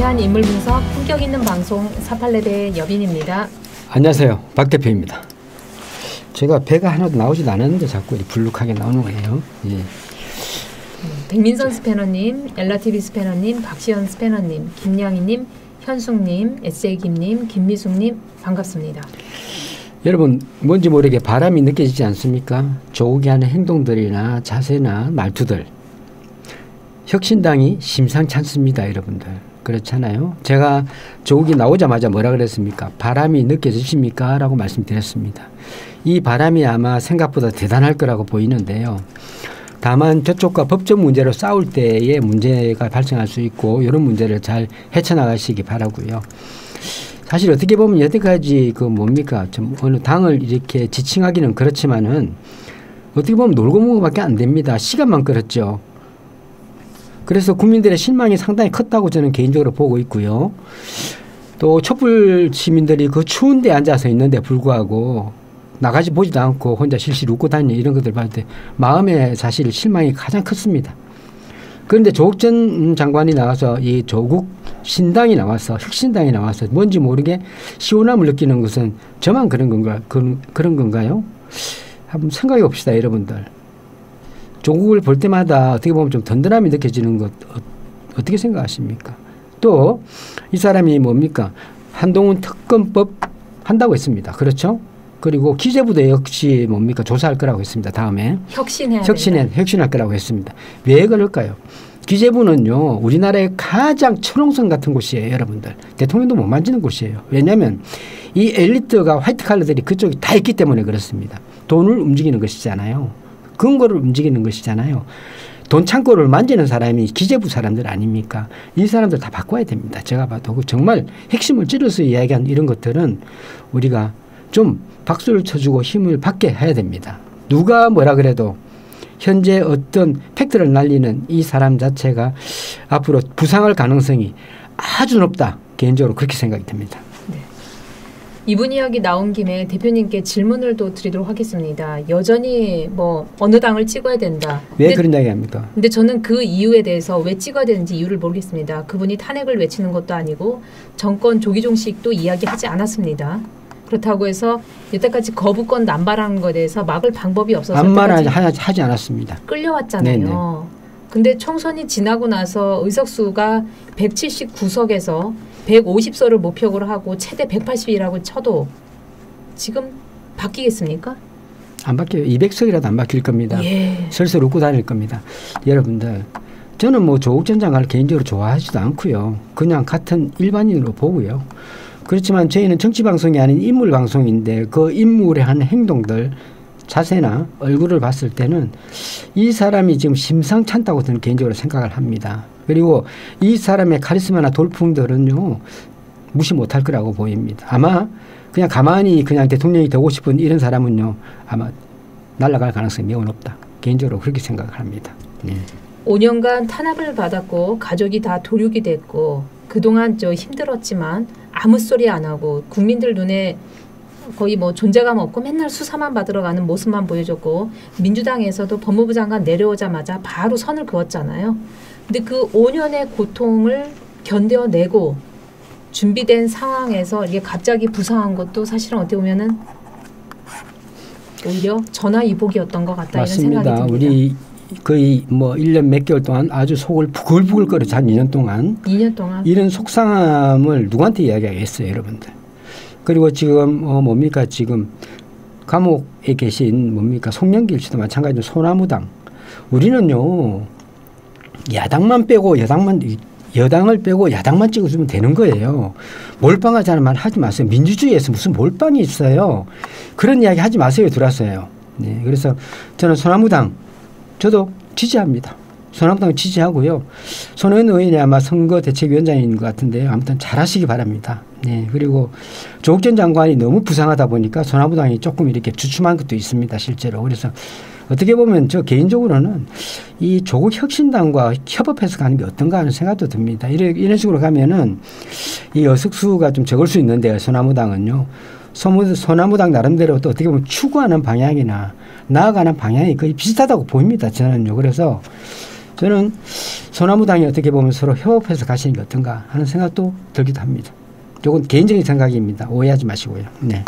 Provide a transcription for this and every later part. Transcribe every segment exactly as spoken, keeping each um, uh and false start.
자세한 인물 분석, 품격 있는 방송 사팔레베의 여빈입니다. 안녕하세요, 박 대표입니다. 제가 배가 하나도 나오지 않았는데 자꾸 불룩하게 나오는 거예요. 예. 백민선 스패너님, 엘라티비 스패너님, 박시현 스패너님, 김양희님, 현숙님, 에스제이김님, 김미숙님 반갑습니다. 여러분, 뭔지 모르게 바람이 느껴지지 않습니까? 조국이 하는 행동들이나 자세나 말투들, 혁신당이 심상치 않습니다, 여러분들. 그렇잖아요. 제가 조국이 나오자마자 뭐라 그랬습니까? 바람이 느껴지십니까? 라고 말씀드렸습니다. 이 바람이 아마 생각보다 대단할 거라고 보이는데요. 다만 저쪽과 법적 문제로 싸울 때의 문제가 발생할 수 있고, 이런 문제를 잘 헤쳐나가시기 바라고요. 사실 어떻게 보면 여태까지 그 뭡니까, 좀 어느 당을 이렇게 지칭하기는 그렇지만은 어떻게 보면 놀고 먹은 밖에 안 됩니다. 시간만 끌었죠. 그래서 국민들의 실망이 상당히 컸다고 저는 개인적으로 보고 있고요. 또 촛불 시민들이 그 추운 데 앉아서 있는데 불구하고 나가지 보지도 않고 혼자 실실 웃고 다니는 이런 것들 봤을 때 마음에 사실 실망이 가장 컸습니다. 그런데 조국 전 장관이 나와서, 이 조국 신당이 나와서, 혁신당이 나와서 뭔지 모르게 시원함을 느끼는 것은 저만 그런 건가, 그런, 그런 건가요? 한번 생각해 봅시다, 여러분들. 조국을 볼 때마다 어떻게 보면 좀 든든함이 느껴지는 것, 어, 어떻게 생각하십니까? 또 이 사람이 뭡니까? 한동훈 특검법 한다고 했습니다. 그렇죠? 그리고 기재부도 역시 뭡니까? 조사할 거라고 했습니다. 다음에 혁신해야 혁신해, 혁신할 거라고 했습니다. 왜 그럴까요? 기재부는요, 우리나라의 가장 철옹성 같은 곳이에요, 여러분들. 대통령도 못 만지는 곳이에요. 왜냐하면 이 엘리트가, 화이트 칼라들이 그쪽에 다 있기 때문에 그렇습니다. 돈을 움직이는 것이잖아요. 근거를 움직이는 것이잖아요. 돈 창고를 만지는 사람이 기재부 사람들 아닙니까? 이 사람들 다 바꿔야 됩니다. 제가 봐도 정말 핵심을 찔러서 이야기한 이런 것들은 우리가 좀 박수를 쳐주고 힘을 받게 해야 됩니다. 누가 뭐라 그래도 현재 어떤 팩트를 날리는 이 사람 자체가 앞으로 부상할 가능성이 아주 높다. 개인적으로 그렇게 생각이 됩니다. 네. 이분 이야기 나온 김에 대표님께 질문을 또 드리도록 하겠습니다. 여전히 뭐 어느 당을 찍어야 된다. 왜 근데, 그런 이야기합니까? 근데 저는 그 이유에 대해서 왜 찍어야 되는지 이유를 모르겠습니다. 그분이 탄핵을 외치는 것도 아니고 정권 조기종식도 이야기하지 않았습니다. 그렇다고 해서 여태까지 거부권 남발하는 것에 대해서 막을 방법이 없어서 남발을 하지 않았습니다. 끌려왔잖아요. 네네. 근데 총선이 지나고 나서 의석수가 백칠십구 석에서 백오십 석을 목표로 하고 최대 백팔십이라고 쳐도 지금 바뀌겠습니까? 안 바뀌어요. 이백 석이라도 안 바뀔 겁니다. 예. 슬슬 웃고 다닐 겁니다. 여러분들, 저는 뭐 조국 전 장관을 개인적으로 좋아하지도 않고요. 그냥 같은 일반인으로 보고요. 그렇지만 저희는 정치방송이 아닌 인물방송인데, 그 인물의 한 행동들, 자세나 얼굴을 봤을 때는 이 사람이 지금 심상찮다고 저는 개인적으로 생각을 합니다. 그리고 이 사람의 카리스마나 돌풍들은요, 무시 못할 거라고 보입니다. 아마 그냥 가만히 그냥 대통령이 되고 싶은 이런 사람은요, 아마 날아갈 가능성이 매우 높다. 개인적으로 그렇게 생각을 합니다. 네. 오 년간 탄압을 받았고, 가족이 다 도륙이 됐고, 그동안 저 힘들었지만 아무 소리 안 하고 국민들 눈에 거의 뭐 존재감 없고 맨날 수사만 받으러 가는 모습만 보여줬고, 민주당에서도 법무부 장관 내려오자마자 바로 선을 그었잖아요. 근데 그 오 년의 고통을 견뎌내고 준비된 상황에서 이게 갑자기 부상한 것도 사실은 어떻게 보면은 오히려 전화위복이었던 것 같다. 맞습니다. 이런 생각이 듭니다. 우리 거의 뭐 일 년 몇 개월 동안 아주 속을 부글부글 끓여서 한 이 년 동안 이 년 동안 이런 속상함을 누구한테 이야기하겠어요, 여러분들. 그리고 지금 어 뭡니까, 지금 감옥에 계신 뭡니까 송영길 씨도 마찬가지로 소나무당. 우리는요, 야당만 빼고 여당만 여당을 빼고 야당만 찍어주면 되는 거예요. 몰빵하자는 말 하지 마세요. 민주주의에서 무슨 몰빵이 있어요. 그런 이야기 하지 마세요, 들었어요. 네, 그래서 저는 소나무당 저도 지지합니다. 소나무당 지지하고요. 손혜원 의원이 아마 선거대책위원장인 것 같은데요. 아무튼 잘하시기 바랍니다. 네. 그리고 조국 전 장관이 너무 부상하다 보니까 소나무당이 조금 이렇게 주춤한 것도 있습니다, 실제로. 그래서 어떻게 보면 저 개인적으로는 이 조국 혁신당과 협업해서 가는 게 어떤가 하는 생각도 듭니다. 이런, 이런 식으로 가면은 이 의석수가 좀 적을 수 있는데, 소나무당은요, 소나무당 나름대로 또 어떻게 보면 추구하는 방향이나 나아가는 방향이 거의 비슷하다고 보입니다, 저는요. 그래서 저는 소나무당이 어떻게 보면 서로 협업해서 가시는 게 어떤가 하는 생각도 들기도 합니다. 이건 개인적인 생각입니다. 오해하지 마시고요. 네.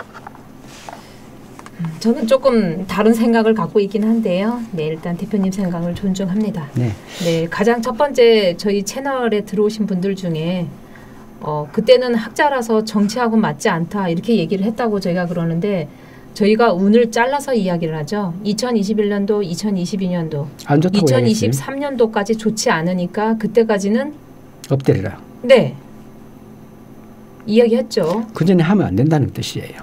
저는 조금 다른 생각을 갖고 있긴 한데요. 네, 일단 대표님 생각을 존중합니다. 네. 네, 가장 첫 번째 저희 채널에 들어오신 분들 중에 어, 그때는 학자라서 정치하고 맞지 않다 이렇게 얘기를 했다고 저희가 그러는데 저희가 운을 잘라서 이야기를 하죠. 이천이십일 년도, 이천이십이 년도, 안 좋다고 이천이십삼 년도까지 좋지 않으니까 그때까지는 엎드리라. 네. 이야기했죠. 그전에 하면 안 된다는 뜻이에요.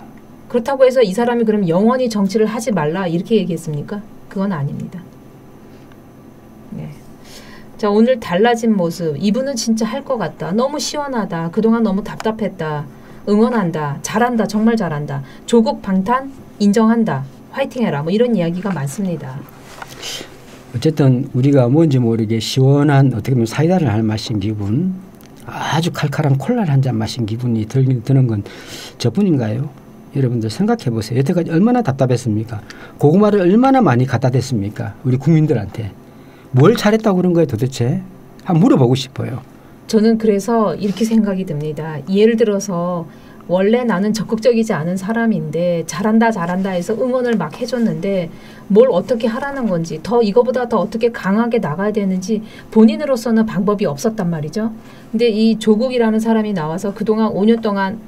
그렇다고 해서 이 사람이 그럼 영원히 정치를 하지 말라 이렇게 얘기했습니까? 그건 아닙니다. 네. 자, 오늘 달라진 모습. 이분은 진짜 할 것 같다. 너무 시원하다. 그동안 너무 답답했다. 응원한다. 잘한다. 정말 잘한다. 조국 방탄 인정한다. 화이팅해라. 뭐 이런 이야기가 많습니다. 어쨌든 우리가 뭔지 모르게 시원한 어떻게 보면 사이다를 한 마신 기분, 아주 칼칼한 콜라를 한 잔 마신 기분이 드는 건 저뿐인가요? 여러분들 생각해 보세요. 여태까지 얼마나 답답했습니까? 고구마를 얼마나 많이 갖다 댔습니까? 우리 국민들한테. 뭘 잘했다고 그런 거예요 도대체? 한번 물어보고 싶어요. 저는 그래서 이렇게 생각이 듭니다. 예를 들어서 원래 나는 적극적이지 않은 사람인데 잘한다 잘한다 해서 응원을 막 해줬는데 뭘 어떻게 하라는 건지 더 이거보다 더 어떻게 강하게 나가야 되는지 본인으로서는 방법이 없었단 말이죠. 근데 이 조국이라는 사람이 나와서 그동안 오 년 동안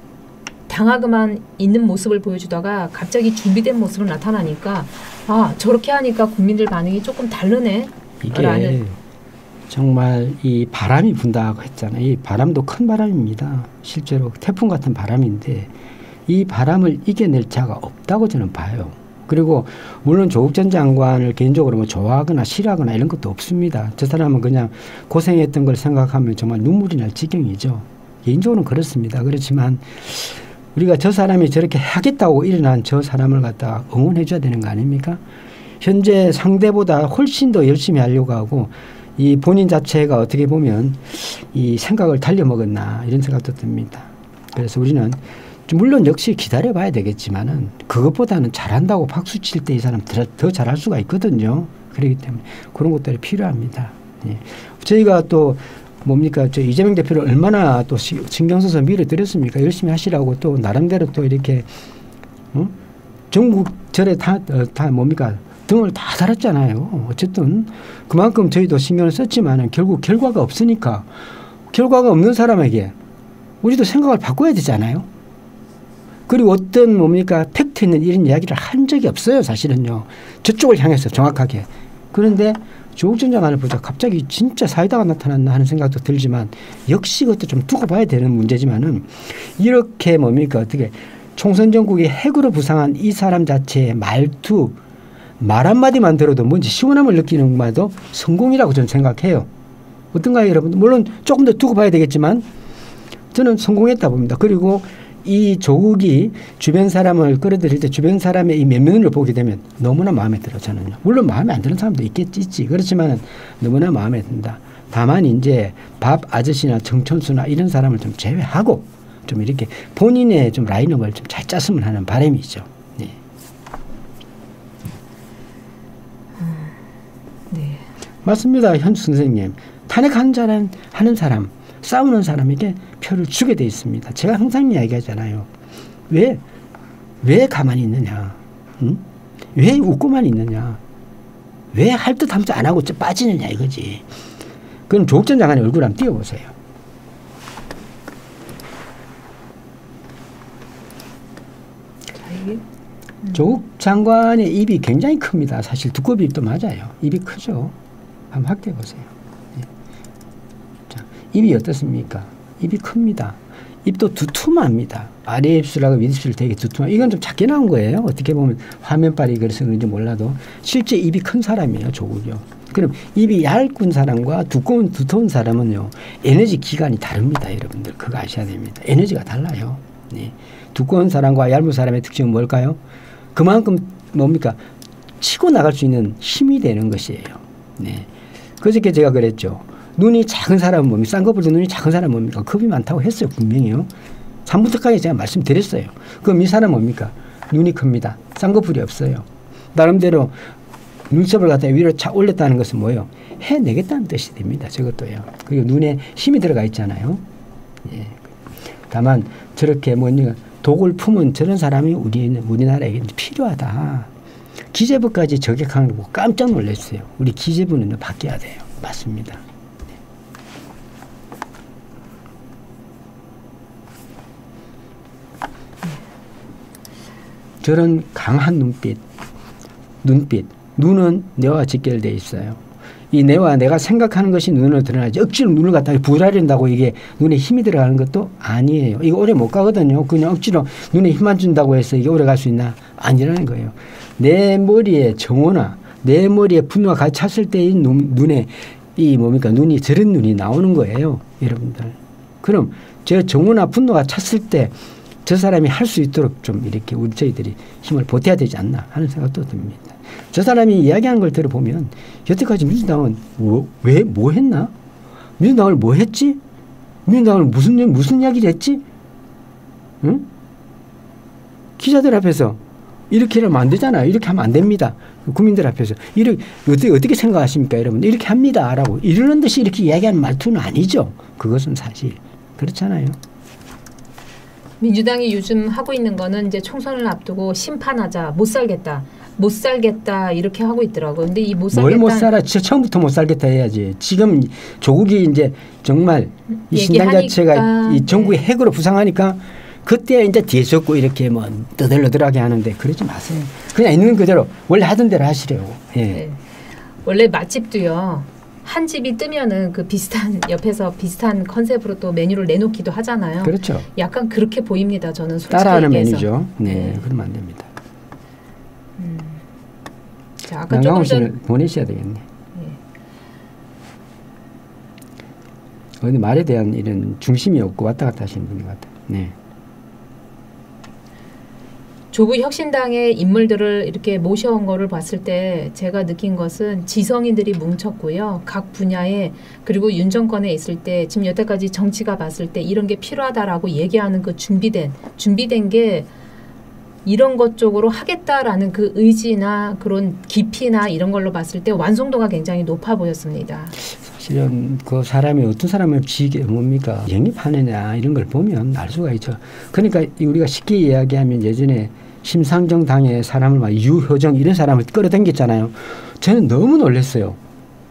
당하고만 있는 모습을 보여주다가 갑자기 준비된 모습으로 나타나니까 아 저렇게 하니까 국민들 반응이 조금 다르네. 이게 라는. 정말 이 바람이 분다고 했잖아요. 이 바람도 큰 바람입니다. 실제로 태풍 같은 바람인데 이 바람을 이겨낼 자가 없다고 저는 봐요. 그리고 물론 조국 전 장관을 개인적으로 뭐 좋아하거나 싫어하거나 이런 것도 없습니다. 저 사람은 그냥 고생했던 걸 생각하면 정말 눈물이 날 지경이죠. 개인적으로는 그렇습니다. 그렇지만 우리가 저 사람이 저렇게 하겠다고 일어난 저 사람을 갖다 응원해 줘야 되는 거 아닙니까? 현재 상대보다 훨씬 더 열심히 하려고 하고 이 본인 자체가 어떻게 보면 이 생각을 달려먹었나 이런 생각도 듭니다. 그래서 우리는 물론 역시 기다려봐야 되겠지만은 그것보다는 잘한다고 박수 칠 때 이 사람 더 잘할 수가 있거든요. 그렇기 때문에 그런 것들이 필요합니다. 예. 저희가 또 뭡니까 저 이재명 대표를 얼마나 또 신경 써서 밀어드렸습니까? 열심히 하시라고 또 나름대로 또 이렇게 응? 전국절에 다, 다 뭡니까 등을 다 달았잖아요. 어쨌든 그만큼 저희도 신경을 썼지만 결국 결과가 없으니까 결과가 없는 사람에게 우리도 생각을 바꿔야 되잖아요. 그리고 어떤 뭡니까 팩트 있는 이런 이야기를 한 적이 없어요. 사실은요. 저쪽을 향해서 정확하게. 그런데 조국 전 장관을 보자 갑자기 진짜 사이다가 나타났나 하는 생각도 들지만 역시 그것도 좀 두고 봐야 되는 문제지만은 이렇게 뭡니까 어떻게 총선 전국이 핵으로 부상한 이 사람 자체의 말투 말 한마디만 들어도 뭔지 시원함을 느끼는 것만 해도 성공이라고 저는 생각해요. 어떤가요 여러분들? 물론 조금 더 두고 봐야 되겠지만 저는 성공했다 봅니다. 그리고 이 조국이 주변 사람을 끌어들일 때 주변 사람의 이 면면을 보게 되면 너무나 마음에 들어 저는요. 물론 마음에 안 드는 사람도 있겠지. 그렇지만 너무나 마음에 든다. 다만 이제 밥 아저씨나 정천수나 이런 사람을 좀 제외하고 좀 이렇게 본인의 좀 라인업을 좀 잘 짰으면 하는 바람이죠. 네. 음, 네. 맞습니다. 현수 선생님. 탄핵하는 사람, 하는 사람, 싸우는 사람에게 표를 주게 돼 있습니다. 제가 항상 이야기하잖아요. 왜? 왜 가만히 있느냐? 응? 왜 웃고만 있느냐? 왜 할 듯 하면서 안 하고 빠지느냐 이거지. 그럼 조국 전 장관의 얼굴 한번 띄워보세요. 조국 장관의 입이 굉장히 큽니다. 사실 두꺼비 입도 맞아요. 입이 크죠. 한번 확대해 보세요. 네. 자, 입이 어떻습니까? 입이 큽니다. 입도 두툼합니다. 아래 입술하고 윗입술 되게 두툼합니다. 이건 좀 작게 나온 거예요. 어떻게 보면 화면빨이 그래서 그런지 몰라도 실제 입이 큰 사람이에요. 조국이요. 그럼 입이 얇은 사람과 두꺼운 두터운 사람은요. 에너지 기간이 다릅니다. 여러분들 그거 아셔야 됩니다. 에너지가 달라요. 네. 두꺼운 사람과 얇은 사람의 특징은 뭘까요? 그만큼 뭡니까? 치고 나갈 수 있는 힘이 되는 것이에요. 네. 그저께 제가 그랬죠. 눈이 작은 사람은 뭡니까? 쌍꺼풀도 눈이 작은 사람은 뭡니까? 겁이 많다고 했어요. 분명히요. 삼 분 때까지 제가 말씀드렸어요. 그럼 이 사람은 뭡니까? 눈이 큽니다. 쌍꺼풀이 없어요. 나름대로 눈썹을 갖다 위로 착 올렸다는 것은 뭐예요? 해내겠다는 뜻이 됩니다. 저것도요. 그리고 눈에 힘이 들어가 있잖아요. 예. 다만 저렇게 뭐냐 독을 품은 저런 사람이 우리 우리나라에게 필요하다. 기재부까지 저격하는 거 보고 깜짝 놀랐어요. 우리 기재부는 바뀌어야 돼요. 맞습니다. 저런 강한 눈빛, 눈빛, 눈은 뇌와 직결되어 있어요. 이 뇌와 내가 생각하는 것이 눈으로 드러나지 억지로 눈을 갖다가 부라린다고 이게 눈에 힘이 들어가는 것도 아니에요. 이거 오래 못 가거든요. 그냥 억지로 눈에 힘만 준다고 해서 이게 오래 갈 수 있나? 아니라는 거예요. 내 머리에 정오나 내 머리에 분노가 같이 찼을 때의 눈, 눈에 이 뭡니까? 눈이 저런 눈이 나오는 거예요. 여러분들. 그럼 저 정오나 분노가 찼을 때 저 사람이 할 수 있도록 좀 이렇게 우리 저희들이 힘을 보태야 되지 않나 하는 생각도 듭니다. 저 사람이 이야기하는 걸 들어보면 여태까지 민주당은 뭐, 왜 뭐 했나? 민주당을 뭐 했지? 민주당을 무슨 무슨 이야기를 했지? 응? 기자들 앞에서 이렇게 하면 안 되잖아요. 이렇게 하면 안 됩니다. 국민들 앞에서 이렇게 어떻게, 어떻게 생각하십니까, 여러분? 이렇게 합니다라고 이러는 듯이 이렇게 이야기하는 말투는 아니죠. 그것은 사실 그렇잖아요. 민주당이 요즘 하고 있는 거는 이제 총선을 앞두고 심판하자, 못 살겠다, 못 살겠다 이렇게 하고 있더라고요. 근데 이 못 살겠다. 뭘 못 살아? 진짜 처음부터 못 살겠다 해야지. 지금 조국이 이제 정말 이 신장 자체가 이 전국의 핵으로 부상하니까 그때 이제 뒤에 섰고 이렇게 뭐 떠들러들하게 하는데 그러지 마세요. 그냥 있는 그대로 원래 하던 대로 하시래요. 예. 네. 원래 맛집도요. 한 집이 뜨면은 그 비슷한 옆에서 비슷한 컨셉으로 또 메뉴를 내놓기도 하잖아요. 그렇죠. 약간 그렇게 보입니다. 저는 솔직히 따라하는 얘기해서. 메뉴죠. 네, 네, 그러면 안 됩니다. 음. 자, 아까 조금 전 보내셔야 되겠네. 네. 어디 말에 대한 이런 중심이 없고 왔다 갔다 하시는 분인 것 같아요. 네. 조국 혁신당의 인물들을 이렇게 모셔온 거를 봤을 때 제가 느낀 것은 지성인들이 뭉쳤고요. 각 분야에 그리고 윤 정권에 있을 때 지금 여태까지 정치가 봤을 때 이런 게 필요하다라고 얘기하는 그 준비된 준비된 게 이런 것 쪽으로 하겠다라는 그 의지나 그런 깊이나 이런 걸로 봤을 때 완성도가 굉장히 높아 보였습니다. 실은 그 사람이 어떤 사람을 지게 뭡니까 영입하느냐 이런 걸 보면 알 수가 있죠. 그러니까 우리가 쉽게 이야기하면 예전에 심상정 당의 사람을 막 유효정 이런 사람을 끌어당겼잖아요. 저는 너무 놀랐어요.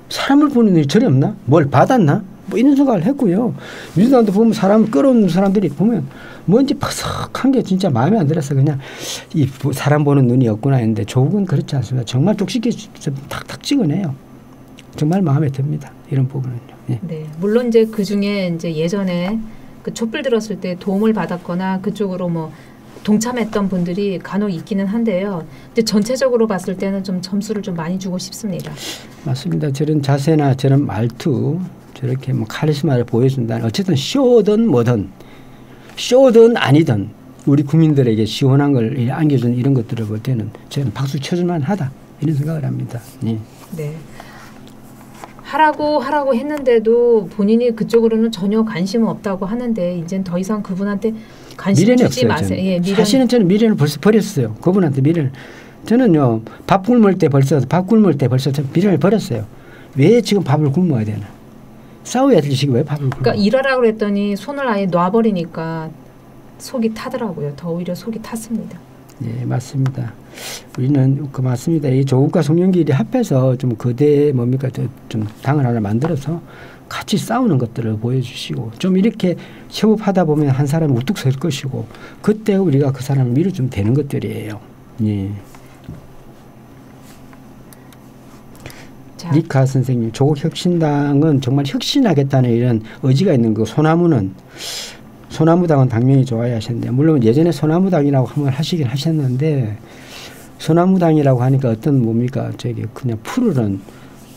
사람을 보는 일이 전혀 없나? 뭘 받았나? 뭐 이런 생각을 했고요. 민주당도 보면 사람 끌어오는 사람들이 보면 뭔지 팍삭한 게 진짜 마음에 안 들어서 그냥 이 사람 보는 눈이 없구나 했는데 조국은 그렇지 않습니다. 정말 쪽집게 탁탁 찍어내요. 정말 마음에 듭니다. 이런 부분은요. 예. 네, 물론 이제 그 중에 이제 예전에 그 촛불 들었을 때 도움을 받았거나 그쪽으로 뭐 동참했던 분들이 간혹 있기는 한데요. 근데 전체적으로 봤을 때는 좀 점수를 좀 많이 주고 싶습니다. 맞습니다. 저런 자세나 저런 말투, 저렇게 뭐 카리스마를 보여준다는 어쨌든 쇼든 뭐든 쇼든 아니든 우리 국민들에게 시원한 걸 안겨준 이런 것들을 볼 때는 저는 박수 쳐줄만 하다 이런 생각을 합니다. 예. 네. 하라고 하라고 했는데도 본인이 그쪽으로는 전혀 관심은 없다고 하는데 이제는 더 이상 그분한테 관심 주지 마세요. 예, 미련. 사실은 저는 미련을 벌써 버렸어요. 그분한테 미련을. 저는요. 밥 굶을 때 벌써 밥 굶을 때 벌써 미련을 버렸어요. 왜 지금 밥을 굶어야 되나. 싸워야 될 시기 왜 밥을 굶어. 그러니까 일하라고 했더니 손을 아예 놔버리니까 속이 타더라고요. 더 오히려 속이 탔습니다. 네, 맞습니다. 우리는 그 맞습니다. 이 조국과 송영길이 합해서 좀 거대 뭡니까 좀 당을 하나 만들어서 같이 싸우는 것들을 보여주시고 좀 이렇게 협업하다 보면 한 사람이 우뚝 설 것이고 그때 우리가 그 사람을 밀어주면 되는 것들이에요. 예. 자. 리카 선생님, 조국 혁신당은 정말 혁신하겠다는 이런 의지가 있는 거. 소나무는 소나무당은 당연히 좋아야 하셨는데 물론 예전에 소나무당이라고 한번 하시긴 하셨는데 소나무당이라고 하니까 어떤 뭡니까 저게 그냥 푸르른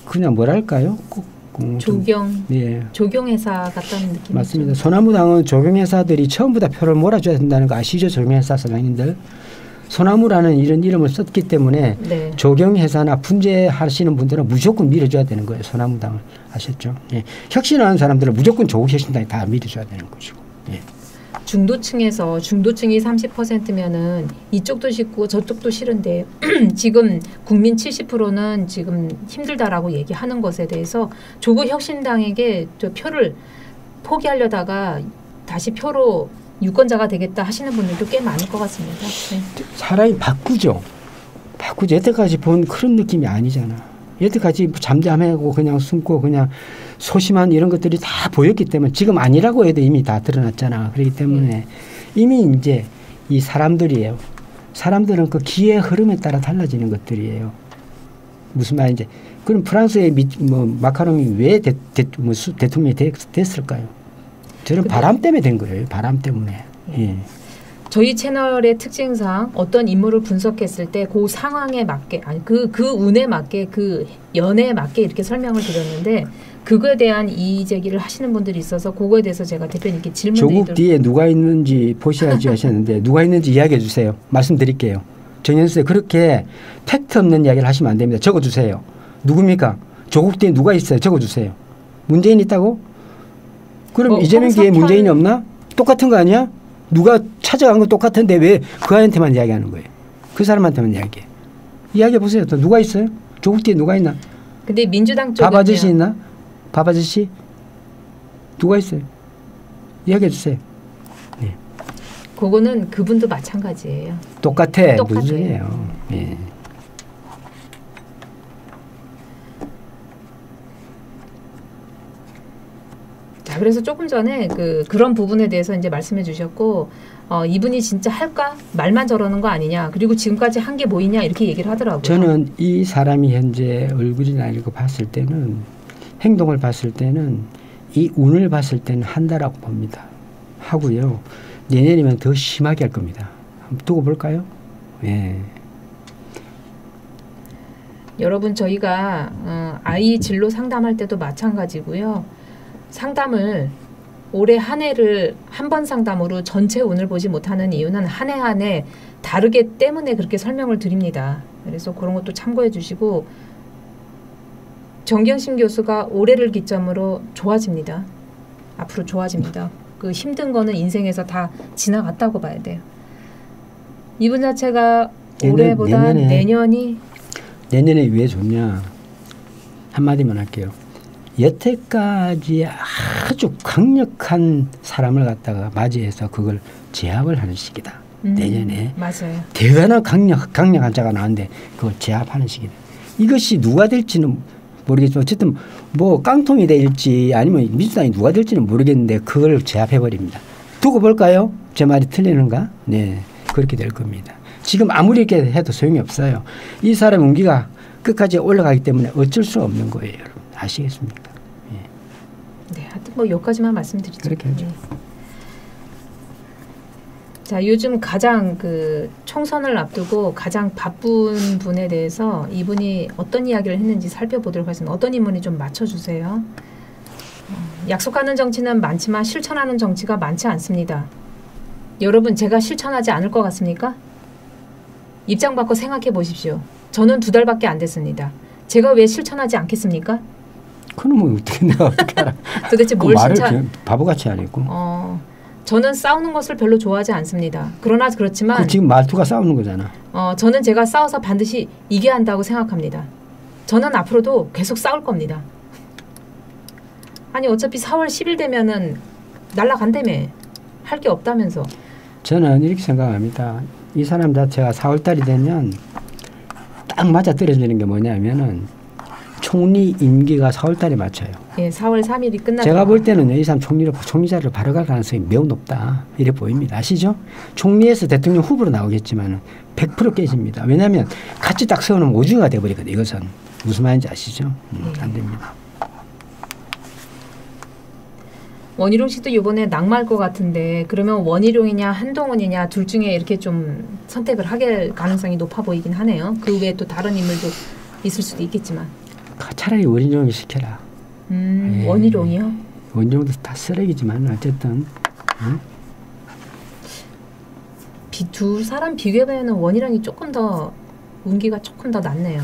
그냥 뭐랄까요 꼭 음, 조경 예. 조경회사 같다는 느낌 맞습니다. 소나무당은 조경회사들이 처음부터 표를 몰아줘야 된다는 거 아시죠? 조경회사 사장님들 소나무라는 이런 이름을 썼기 때문에 네. 조경회사나 분재하시는 분들은 무조건 밀어줘야 되는 거예요. 소나무당을 아셨죠? 예. 혁신하는 사람들은 무조건 조국혁신당이 다 밀어줘야 되는 것이고. 예. 중도층에서 중도층이 삼십 퍼센트면은 이쪽도 싫고 저쪽도 싫은데 지금 국민 칠십 퍼센트는 지금 힘들다라고 얘기하는 것에 대해서 조국 혁신당에게 저 표를 포기하려다가 다시 표로 유권자가 되겠다 하시는 분들도 꽤 많을 것 같습니다. 네. 사람이 바꾸죠. 바꾸죠. 여태까지 본 그런 느낌이 아니잖아. 여태까지 잠잠하고 그냥 숨고 그냥 소심한 이런 것들이 다 보였기 때문에 지금 아니라고 해도 이미 다 드러났잖아. 그렇기 때문에 이미 이제 이 사람들이에요. 사람들은 그 기의 흐름에 따라 달라지는 것들이에요. 무슨 말인지. 그럼 프랑스의 미, 뭐 마카롱이 왜 대, 대, 뭐 수, 대통령이 됐, 됐을까요? 저는 바람 때문에 된 거예요. 바람 때문에. 예. 저희 채널의 특징상 어떤 인물을 분석했을 때 그 상황에 맞게, 아니 그, 그 운에 맞게, 그 연에 맞게 이렇게 설명을 드렸는데 그거에 대한 이의 제기를 하시는 분들이 있어서 그거에 대해서 제가 대표님께 질문 드리도록. 조국 뒤에 누가 있는지 보셔야지 하셨는데 누가 있는지 이야기해 주세요. 말씀드릴게요. 정현수에 그렇게 팩트 없는 이야기를 하시면 안 됩니다. 적어주세요. 누굽니까? 조국 뒤에 누가 있어요? 적어주세요. 문재인 있다고? 그럼 어, 이재명 뒤에 평... 문재인이 없나? 똑같은 거 아니야? 누가 찾아간 건 똑같은데 왜 그 아이한테만 이야기하는 거예요? 그 사람한테만 이야기해. 이야기해 보세요. 또 누가 있어요? 조국 뒤에 누가 있나? 근데 민주당 쪽은요? 밥 아저씨 있나? 밥 아저씨? 누가 있어요? 이야기해 주세요. 네. 그거는 그분도 마찬가지예요. 똑같아. 똑같아요. 무슨 소리예요. 예. 자, 그래서 조금 전에 그 그런 부분에 대해서 이제 말씀해 주셨고 어, 이분이 진짜 할까? 말만 저러는 거 아니냐? 그리고 지금까지 한 게 뭐이냐? 이렇게 얘기를 하더라고요. 저는 이 사람이 현재 얼굴이나 이런 거 봤을 때는 행동을 봤을 때는 이 운을 봤을 때는 한다라고 봅니다. 하고요. 내년이면 더 심하게 할 겁니다. 한번 두고 볼까요? 예. 여러분 저희가 어, 아이 진로 상담할 때도 마찬가지고요. 상담을 올해 한 해를 한 번 상담으로 전체 운을 보지 못하는 이유는 한 해 한 해 다르게 때문에 그렇게 설명을 드립니다. 그래서 그런 것도 참고해 주시고 정경심 교수가 올해를 기점으로 좋아집니다. 앞으로 좋아집니다. 그 힘든 거는 인생에서 다 지나갔다고 봐야 돼요. 이분 자체가 내년, 올해보다 내년에, 내년이 내년에 왜 좋냐 한마디만 할게요. 여태까지 아주 강력한 사람을 갖다가 맞이해서 그걸 제압을 하는 시기다. 음, 내년에 맞아요. 대단한 강력, 강력한 자가 나왔는데 그걸 제압하는 시기다. 이것이 누가 될지는 모르겠지만 어쨌든 뭐 깡통이 될지 아니면 민주당이 누가 될지는 모르겠는데 그걸 제압해버립니다. 두고 볼까요? 제 말이 틀리는가? 네, 그렇게 될 겁니다. 지금 아무리 이렇게 해도 소용이 없어요. 이 사람의 운기가 끝까지 올라가기 때문에 어쩔 수 없는 거예요. 아시겠습니까? 예. 네, 하여튼 뭐 여기까지만 말씀드리죠. 그렇게 하죠. 네. 자, 요즘 가장 그 총선을 앞두고 가장 바쁜 분에 대해서 이분이 어떤 이야기를 했는지 살펴보도록 하겠습니다. 어떤 인물이 좀 맞춰주세요. 어, 약속하는 정치는 많지만 실천하는 정치가 많지 않습니다. 여러분 제가 실천하지 않을 것 같습니까? 입장 바꿔 생각해 보십시오. 저는 두 달밖에 안 됐습니다. 제가 왜 실천하지 않겠습니까? 그놈은 어떻게 내가 어떻게 알아? 도대체 뭘 실천? 바보같이 안 했고. 어, 저는 싸우는 것을 별로 좋아하지 않습니다. 그러나 그렇지만 지금 말투가 싸우는 거잖아. 어, 저는 제가 싸워서 반드시 이겨야 한다고 생각합니다. 저는 앞으로도 계속 싸울 겁니다. 아니 어차피 사월 십일 되면은 날라간다며. 할 게 없다면서. 저는 이렇게 생각합니다. 이 사람 자체가 사월 달이 되면 딱 맞아 떨어지는 게 뭐냐면은 총리 임기가 사월 달에 맞춰요. 예, 사월 삼일이 끝나죠. 제가 볼 때는요, 이 사람 총리로 총리 자리를 바로갈 가능성이 매우 높다 이래 보입니다. 아시죠? 총리에서 대통령 후보로 나오겠지만은 백 퍼센트 깨집니다. 왜냐하면 같이 딱 세우면 오징어가 돼버리거든. 이것은 무슨 말인지 아시죠? 음, 안 됩니다. 원희룡 씨도 이번에 낙마할 것 같은데 그러면 원희룡이냐 한동훈이냐 둘 중에 이렇게 좀 선택을 하게 될 가능성이 높아 보이긴 하네요. 그 외에 또 다른 인물도 있을 수도 있겠지만 차라리 원희룡이 시켜라. 음, 예. 원희룡이요? 원희룡도 다 쓰레기지만 어쨌든 응? 비, 두 사람 비교해보면 원희룡이 조금 더 운기가 조금 더 낫네요.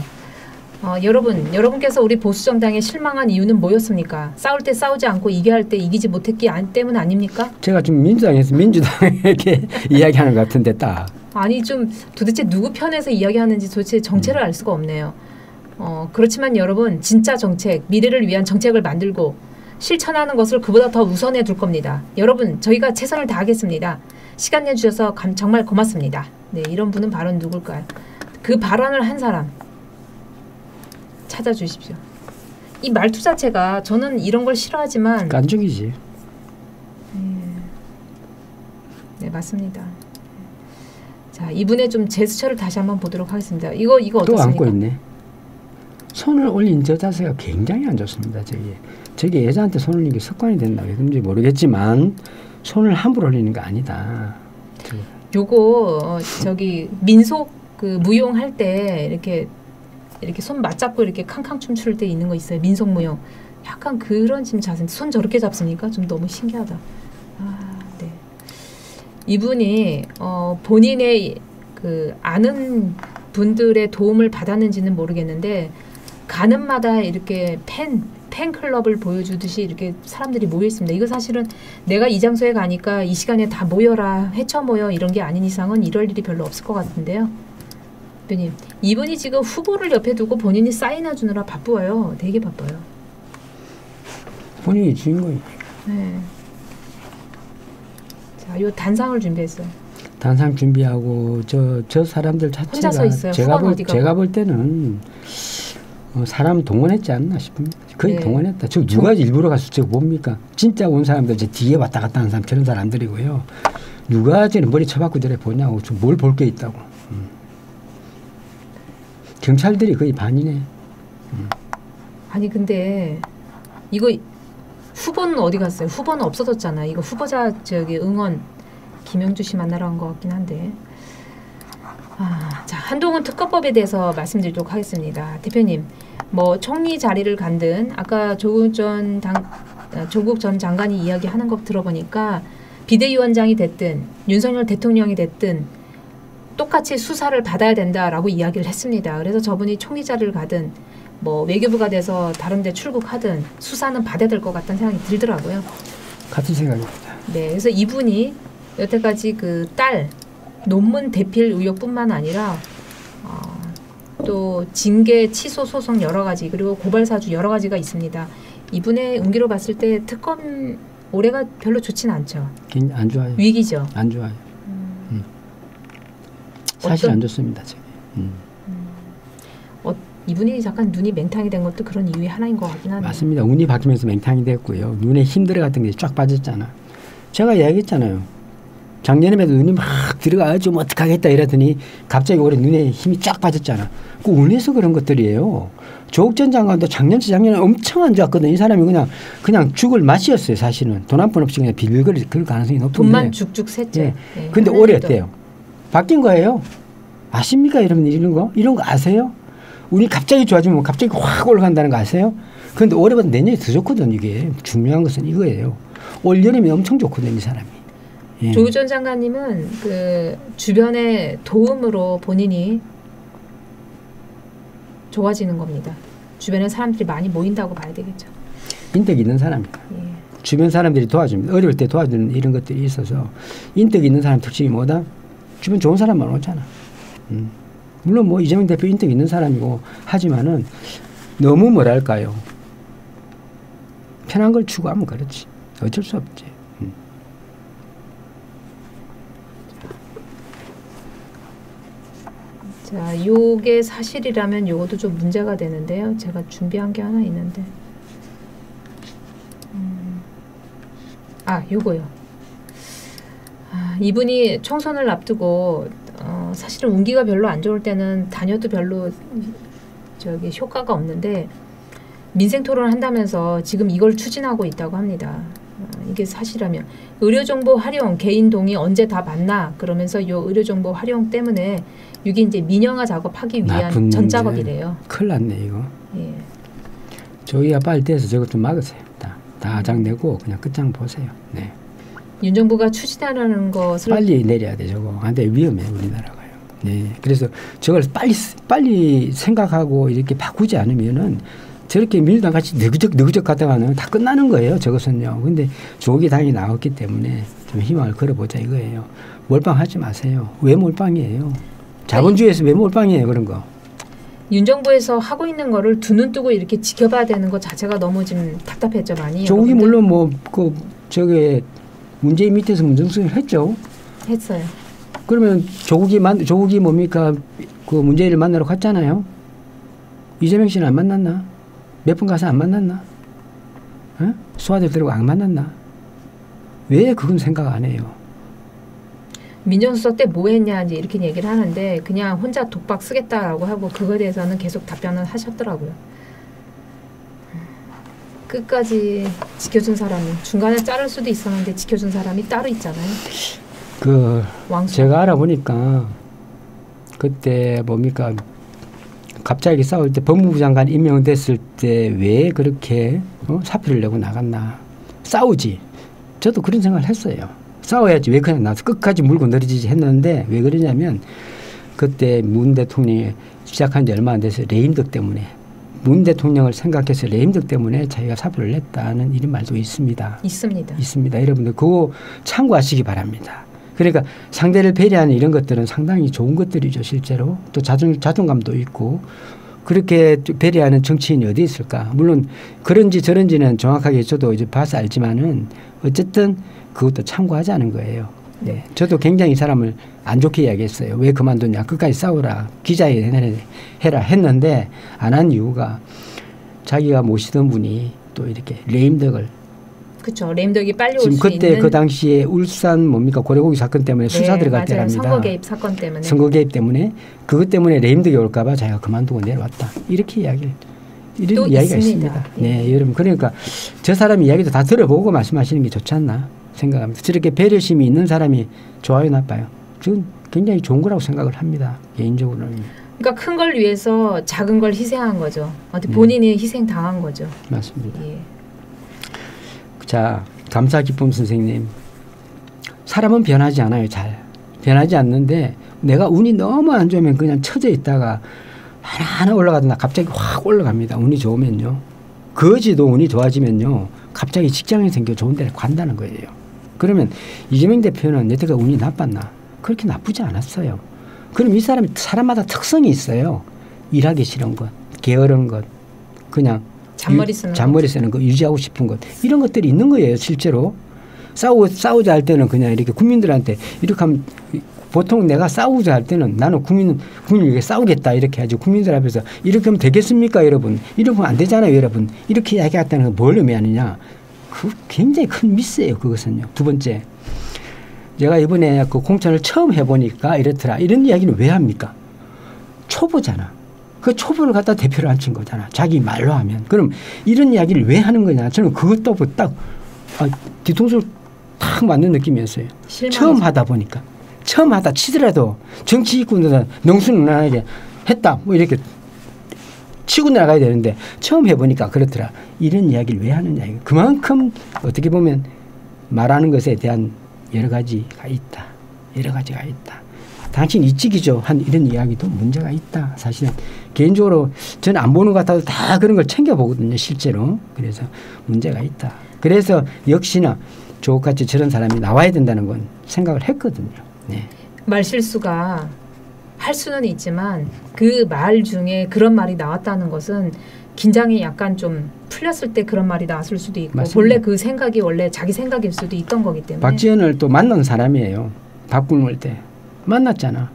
어, 여러분, 여러분께서 우리 보수 정당에 실망한 이유는 뭐였습니까? 싸울 때 싸우지 않고 이겨야 할 때 이기지 못했기 안, 때문 아닙니까? 제가 지금 민주당에서 민주당에게 이야기하는 것 같은데 딱. 아니 좀 도대체 누구 편에서 이야기하는지 도대체 정체를 음. 알 수가 없네요. 어, 그렇지만 여러분, 진짜 정책, 미래를 위한 정책을 만들고 실천하는 것을 그보다 더 우선해 둘 겁니다. 여러분, 저희가 최선을 다하겠습니다. 시간 내주셔서 감, 정말 고맙습니다. 네, 이런 분은 바로 누굴까요? 그 발언을 한 사람 찾아주십시오. 이 말투 자체가, 저는 이런 걸 싫어하지만 깐죽이지. 네, 맞습니다. 자, 이분의 좀 제스처를 다시 한번 보도록 하겠습니다. 이거 이거 어떻습니까? 또 안고 있네. 손을 올린 저 자세가 굉장히 안 좋습니다. 저게 저게 여자한테 손을 올리는 게 습관이 된다. 왜 그런지 모르겠지만 손을 함부로 올리는 거 아니다. 저게. 요거 어, 저기 민속 그 무용할 때 이렇게 이렇게 손 맞잡고 이렇게 캉캉 춤출 때 있는 거 있어요. 민속 무용. 약간 그런 지금 자세. 손 저렇게 잡습니까? 좀 너무 신기하다. 아, 네. 이분이 어, 본인의 그 아는 분들의 도움을 받았는지는 모르겠는데 가는 마다 이렇게 팬 팬클럽을 보여주듯이 이렇게 사람들이 모여 있습니다. 이거 사실은 내가 이 장소에 가니까 이 시간에 다 모여라, 헤쳐 모여 이런 게 아닌 이상은 이럴 일이 별로 없을 것 같은데요. 대표님, 이분이 지금 후보를 옆에 두고 본인이 사인해 주느라 바쁘어요. 되게 바빠요. 본인이 주인공이에요. 네. 자, 요 단상을 준비했어요. 단상 준비하고 저, 저 사람들 자체가 제가 볼, 제가 볼 때는 어, 사람 동원했지 않나 싶습니다. 거의 네. 동원했다. 저 누가 일부러 가서 저 뭡니까? 진짜 온 사람들 이제 뒤에 왔다 갔다 하는 사람 저런 사람들이고요. 누가 저리 머리 쳐박고 저래 보냐고. 저 뭘 볼 게 있다고. 음. 경찰들이 거의 반이네. 음. 아니 근데 이거 후보는 어디 갔어요? 후보는 없어졌잖아. 이거 후보자 저기 응원 김영주 씨 만나러 간 것 같긴 한데. 아, 자, 한동훈 특검법에 대해서 말씀드리도록 하겠습니다. 대표님, 뭐 총리 자리를 간든 아까 조국 전 당, 조국 전 장관이 이야기하는 것 들어보니까 비대위원장이 됐든 윤석열 대통령이 됐든 똑같이 수사를 받아야 된다라고 이야기를 했습니다. 그래서 저분이 총리 자리를 가든 뭐 외교부가 돼서 다른 데 출국하든 수사는 받아야 될 것 같다는 생각이 들더라고요. 같은 생각입니다. 네, 그래서 이분이 여태까지 그 딸 논문 대필 의혹뿐만 아니라 어, 또 징계 취소 소송 여러 가지 그리고 고발 사주 여러 가지가 있습니다. 이분의 운기로 봤을 때 특검 올해가 별로 좋진 않죠. 안 좋아요. 위기죠. 안 좋아요. 사실 안 좋습니다. 음. 음. 어, 이분이 잠깐 눈이 맹탕이 된 것도 그런 이유의 하나인 것 같긴 한데. 맞습니다. 운이 바뀌면서 맹탕이 됐고요. 눈에 힘들어 같은 게 쫙 빠졌잖아. 제가 이야기했잖아요. 작년에도 눈이 막 들어가야지 뭐 어떡하겠다 이러더니 갑자기 올해 눈에 힘이 쫙 빠졌잖아. 그 운에서 그런 것들이에요. 조국 전 장관도 작년, 작년에 엄청 안 좋았거든요. 이 사람이 그냥 그냥 죽을 맛이었어요. 사실은 돈 한 푼 없이 그냥 빌빌거릴 가능성이 높은데. 돈만 죽죽 샜죠. 그런데 올해 어때요? 바뀐 거예요. 아십니까? 여러분 이런 거? 이런 거 아세요? 운이 갑자기 좋아지면 갑자기 확 올라간다는 거 아세요? 그런데 올해보다 내년이 더 좋거든. 이게 중요한 것은 이거예요. 올 여름이 엄청 좋거든 이 사람이. 예. 조국 전 장관님은 그 주변의 도움으로 본인이 좋아지는 겁니다. 주변에 사람들이 많이 모인다고 봐야 되겠죠. 인덕이 있는 사람입니다. 예. 주변 사람들이 도와줍니다. 어려울 때 도와주는 이런 것들이 있어서 인덕이 있는 사람 특징이 뭐다? 주변 좋은 사람만 오잖아. 음. 물론 뭐 이재명 대표 인덕 있는 사람이고 하지만은 너무 뭐랄까요? 편한 걸 추구하면 그렇지. 어쩔 수 없지. 음. 자, 요게 사실이라면 요것도 좀 문제가 되는데요. 제가 준비한 게 하나 있는데. 음. 아, 요거요. 이분이 총선을 앞두고 어, 사실은 운기가 별로 안 좋을 때는 다녀도 별로 저기 효과가 없는데 민생토론을 한다면서 지금 이걸 추진하고 있다고 합니다. 어, 이게 사실이라면 의료정보 활용 개인 동의 언제 다 받나 그러면서 요 의료정보 활용 때문에 이게 이제 민영화 작업하기 위한 전작업이래요. 큰일 났네 이거. 예. 저희가 빨리 떼서 저것 좀 막으세요. 다, 다 장내고 그냥 끝장 보세요. 네. 윤 정부가 추진하려는 것을 빨리 내려야 돼 저거. 근데 위험해 우리나라가요. 네. 그래서 저걸 빨리, 빨리 생각하고 이렇게 바꾸지 않으면은 저렇게 민주당 같이 느그적, 느그적 갔다가는 다 끝나는 거예요. 저것은요. 근데 조기 당이 나왔기 때문에 좀 희망을 걸어보자 이거예요. 몰빵하지 마세요. 왜 몰빵이에요? 자본주의에서 왜 몰빵이에요, 그런 거. 윤 정부에서 하고 있는 거를 두 눈 뜨고 이렇게 지켜봐야 되는 것 자체가 너무 지금 답답했죠, 많이. 조국이 물론 뭐 그 저게 문재인 밑에서 문정수행을 했죠. 했어요. 그러면 조국이 만 조국이 뭡니까 그 문재인을 만나러 갔잖아요. 이재명 씨는 안 만났나? 몇 번 가서 안 만났나? 어? 소환들 들고 안 만났나? 왜 그건 생각 안 해요? 민정수석 때 뭐 했냐 이제 이렇게 얘기를 하는데 그냥 혼자 독박 쓰겠다라고 하고 그거에 대해서는 계속 답변을 하셨더라고요. 끝까지 지켜준 사람이 중간에 자를 수도 있었는데 지켜준 사람이 따로 있잖아요. 그 왕수. 제가 알아보니까 그때 뭡니까 갑자기 싸울 때 법무부 장관 임명됐을 때 왜 그렇게 어? 사표를 내고 나갔나. 싸우지. 저도 그런 생각을 했어요. 싸워야지 왜 그냥 나서 끝까지 물고 늘어지지 했는데 왜 그러냐면 그때 문 대통령이 시작한 지 얼마 안 돼서 레임덕 때문에 문 대통령을 생각해서 레임덕 때문에 자기가 사표를 냈다는 이런 말도 있습니다. 있습니다. 있습니다. 여러분들 그거 참고하시기 바랍니다. 그러니까 상대를 배려하는 이런 것들은 상당히 좋은 것들이죠. 실제로 또 자존, 자존감도 있고 그렇게 배려하는 정치인이 어디 있을까. 물론 그런지 저런지는 정확하게 저도 이제 봐서 알지만은 어쨌든 그것도 참고하자는 거예요. 네. 저도 굉장히 이 사람을 안 좋게 이야기했어요. 왜 그만뒀냐. 끝까지 싸우라. 기자회견 해라 했는데 안 한 이유가 자기가 모시던 분이 또 이렇게 레임덕을. 그렇죠. 레임덕이 빨리 올 수 있는. 지금 그때 그 당시에 울산 뭡니까 고래고기 사건 때문에 네, 수사 들어갈 때랍니다. 선거 개입 사건 때문에. 선거 개입 때문에. 그것 때문에 레임덕이 올까 봐 자기가 그만두고 내려왔다. 이렇게 이야기를. 이런 이야기가 있습니다. 있습니다. 네. 네. 여러분 그러니까 저 사람 이야기도 다 들어보고 말씀하시는 게 좋지 않나. 생각합니다. 저렇게 배려심이 있는 사람이 좋아요, 나빠요? 저는 굉장히 좋은 거라고 생각을 합니다. 개인적으로는. 그러니까 큰 걸 위해서 작은 걸 희생한 거죠. 본인이 네. 희생당한 거죠. 맞습니다. 예. 자, 감사기쁨 선생님. 사람은 변하지 않아요. 잘. 변하지 않는데 내가 운이 너무 안 좋으면 그냥 처져 있다가 하나하나 올라가다가 갑자기 확 올라갑니다. 운이 좋으면요. 거지도 운이 좋아지면요. 갑자기 직장이 생겨 좋은 데를 간다는 거예요. 그러면 이재명 대표는 여태가 운이 나빴나? 그렇게 나쁘지 않았어요. 그럼 이 사람이 사람마다 특성이 있어요. 일하기 싫은 것, 게으른 것, 그냥 잔머리 쓰는, 유, 잔머리 쓰는 것, 유지하고 싶은 것 이런 것들이 있는 거예요. 실제로 싸우, 싸우자 할 때는 그냥 이렇게 국민들한테 이렇게 하면 보통 내가 싸우자 할 때는 나는 국민, 국민을 위해 싸우겠다 이렇게 하지 국민들 앞에서 이렇게 하면 되겠습니까 여러분. 이러면 안 되잖아요 여러분. 이렇게 이야기했다는 건 뭘 의미하느냐. 그 굉장히 큰 미스예요 그것은요. 두 번째 제가 이번에 그 공천을 처음 해보니까 이렇더라 이런 이야기는 왜 합니까. 초보잖아. 그 초보를 갖다 대표를 앉힌 거잖아 자기 말로 하면. 그럼 이런 이야기를 왜 하는 거냐. 저는 그것도 딱 아, 뒤통수를 탁 맞는 느낌이었어요. 실망하죠. 처음 하다 보니까 처음 하다 치더라도 정치인들은 능수능란하게 했다 뭐 이렇게 치고 나가야 되는데 처음 해보니까 그렇더라. 이런 이야기를 왜 하느냐. 그만큼 어떻게 보면 말하는 것에 대한 여러 가지가 있다. 여러 가지가 있다. 당신 이직이죠. 한 이런 이야기도 문제가 있다. 사실은 개인적으로 저는 안 보는 것 같아도 다 그런 걸 챙겨보거든요. 실제로. 그래서 문제가 있다. 그래서 역시나 조국같이 저런 사람이 나와야 된다는 건 생각을 했거든요. 네. 말실수가 할 수는 있지만 그 말 중에 그런 말이 나왔다는 것은 긴장이 약간 좀 풀렸을 때 그런 말이 나왔을 수도 있고 맞습니다. 원래 그 생각이 원래 자기 생각일 수도 있던 거기 때문에. 박지원을 또 만난 사람이에요. 박근물 때 만났잖아.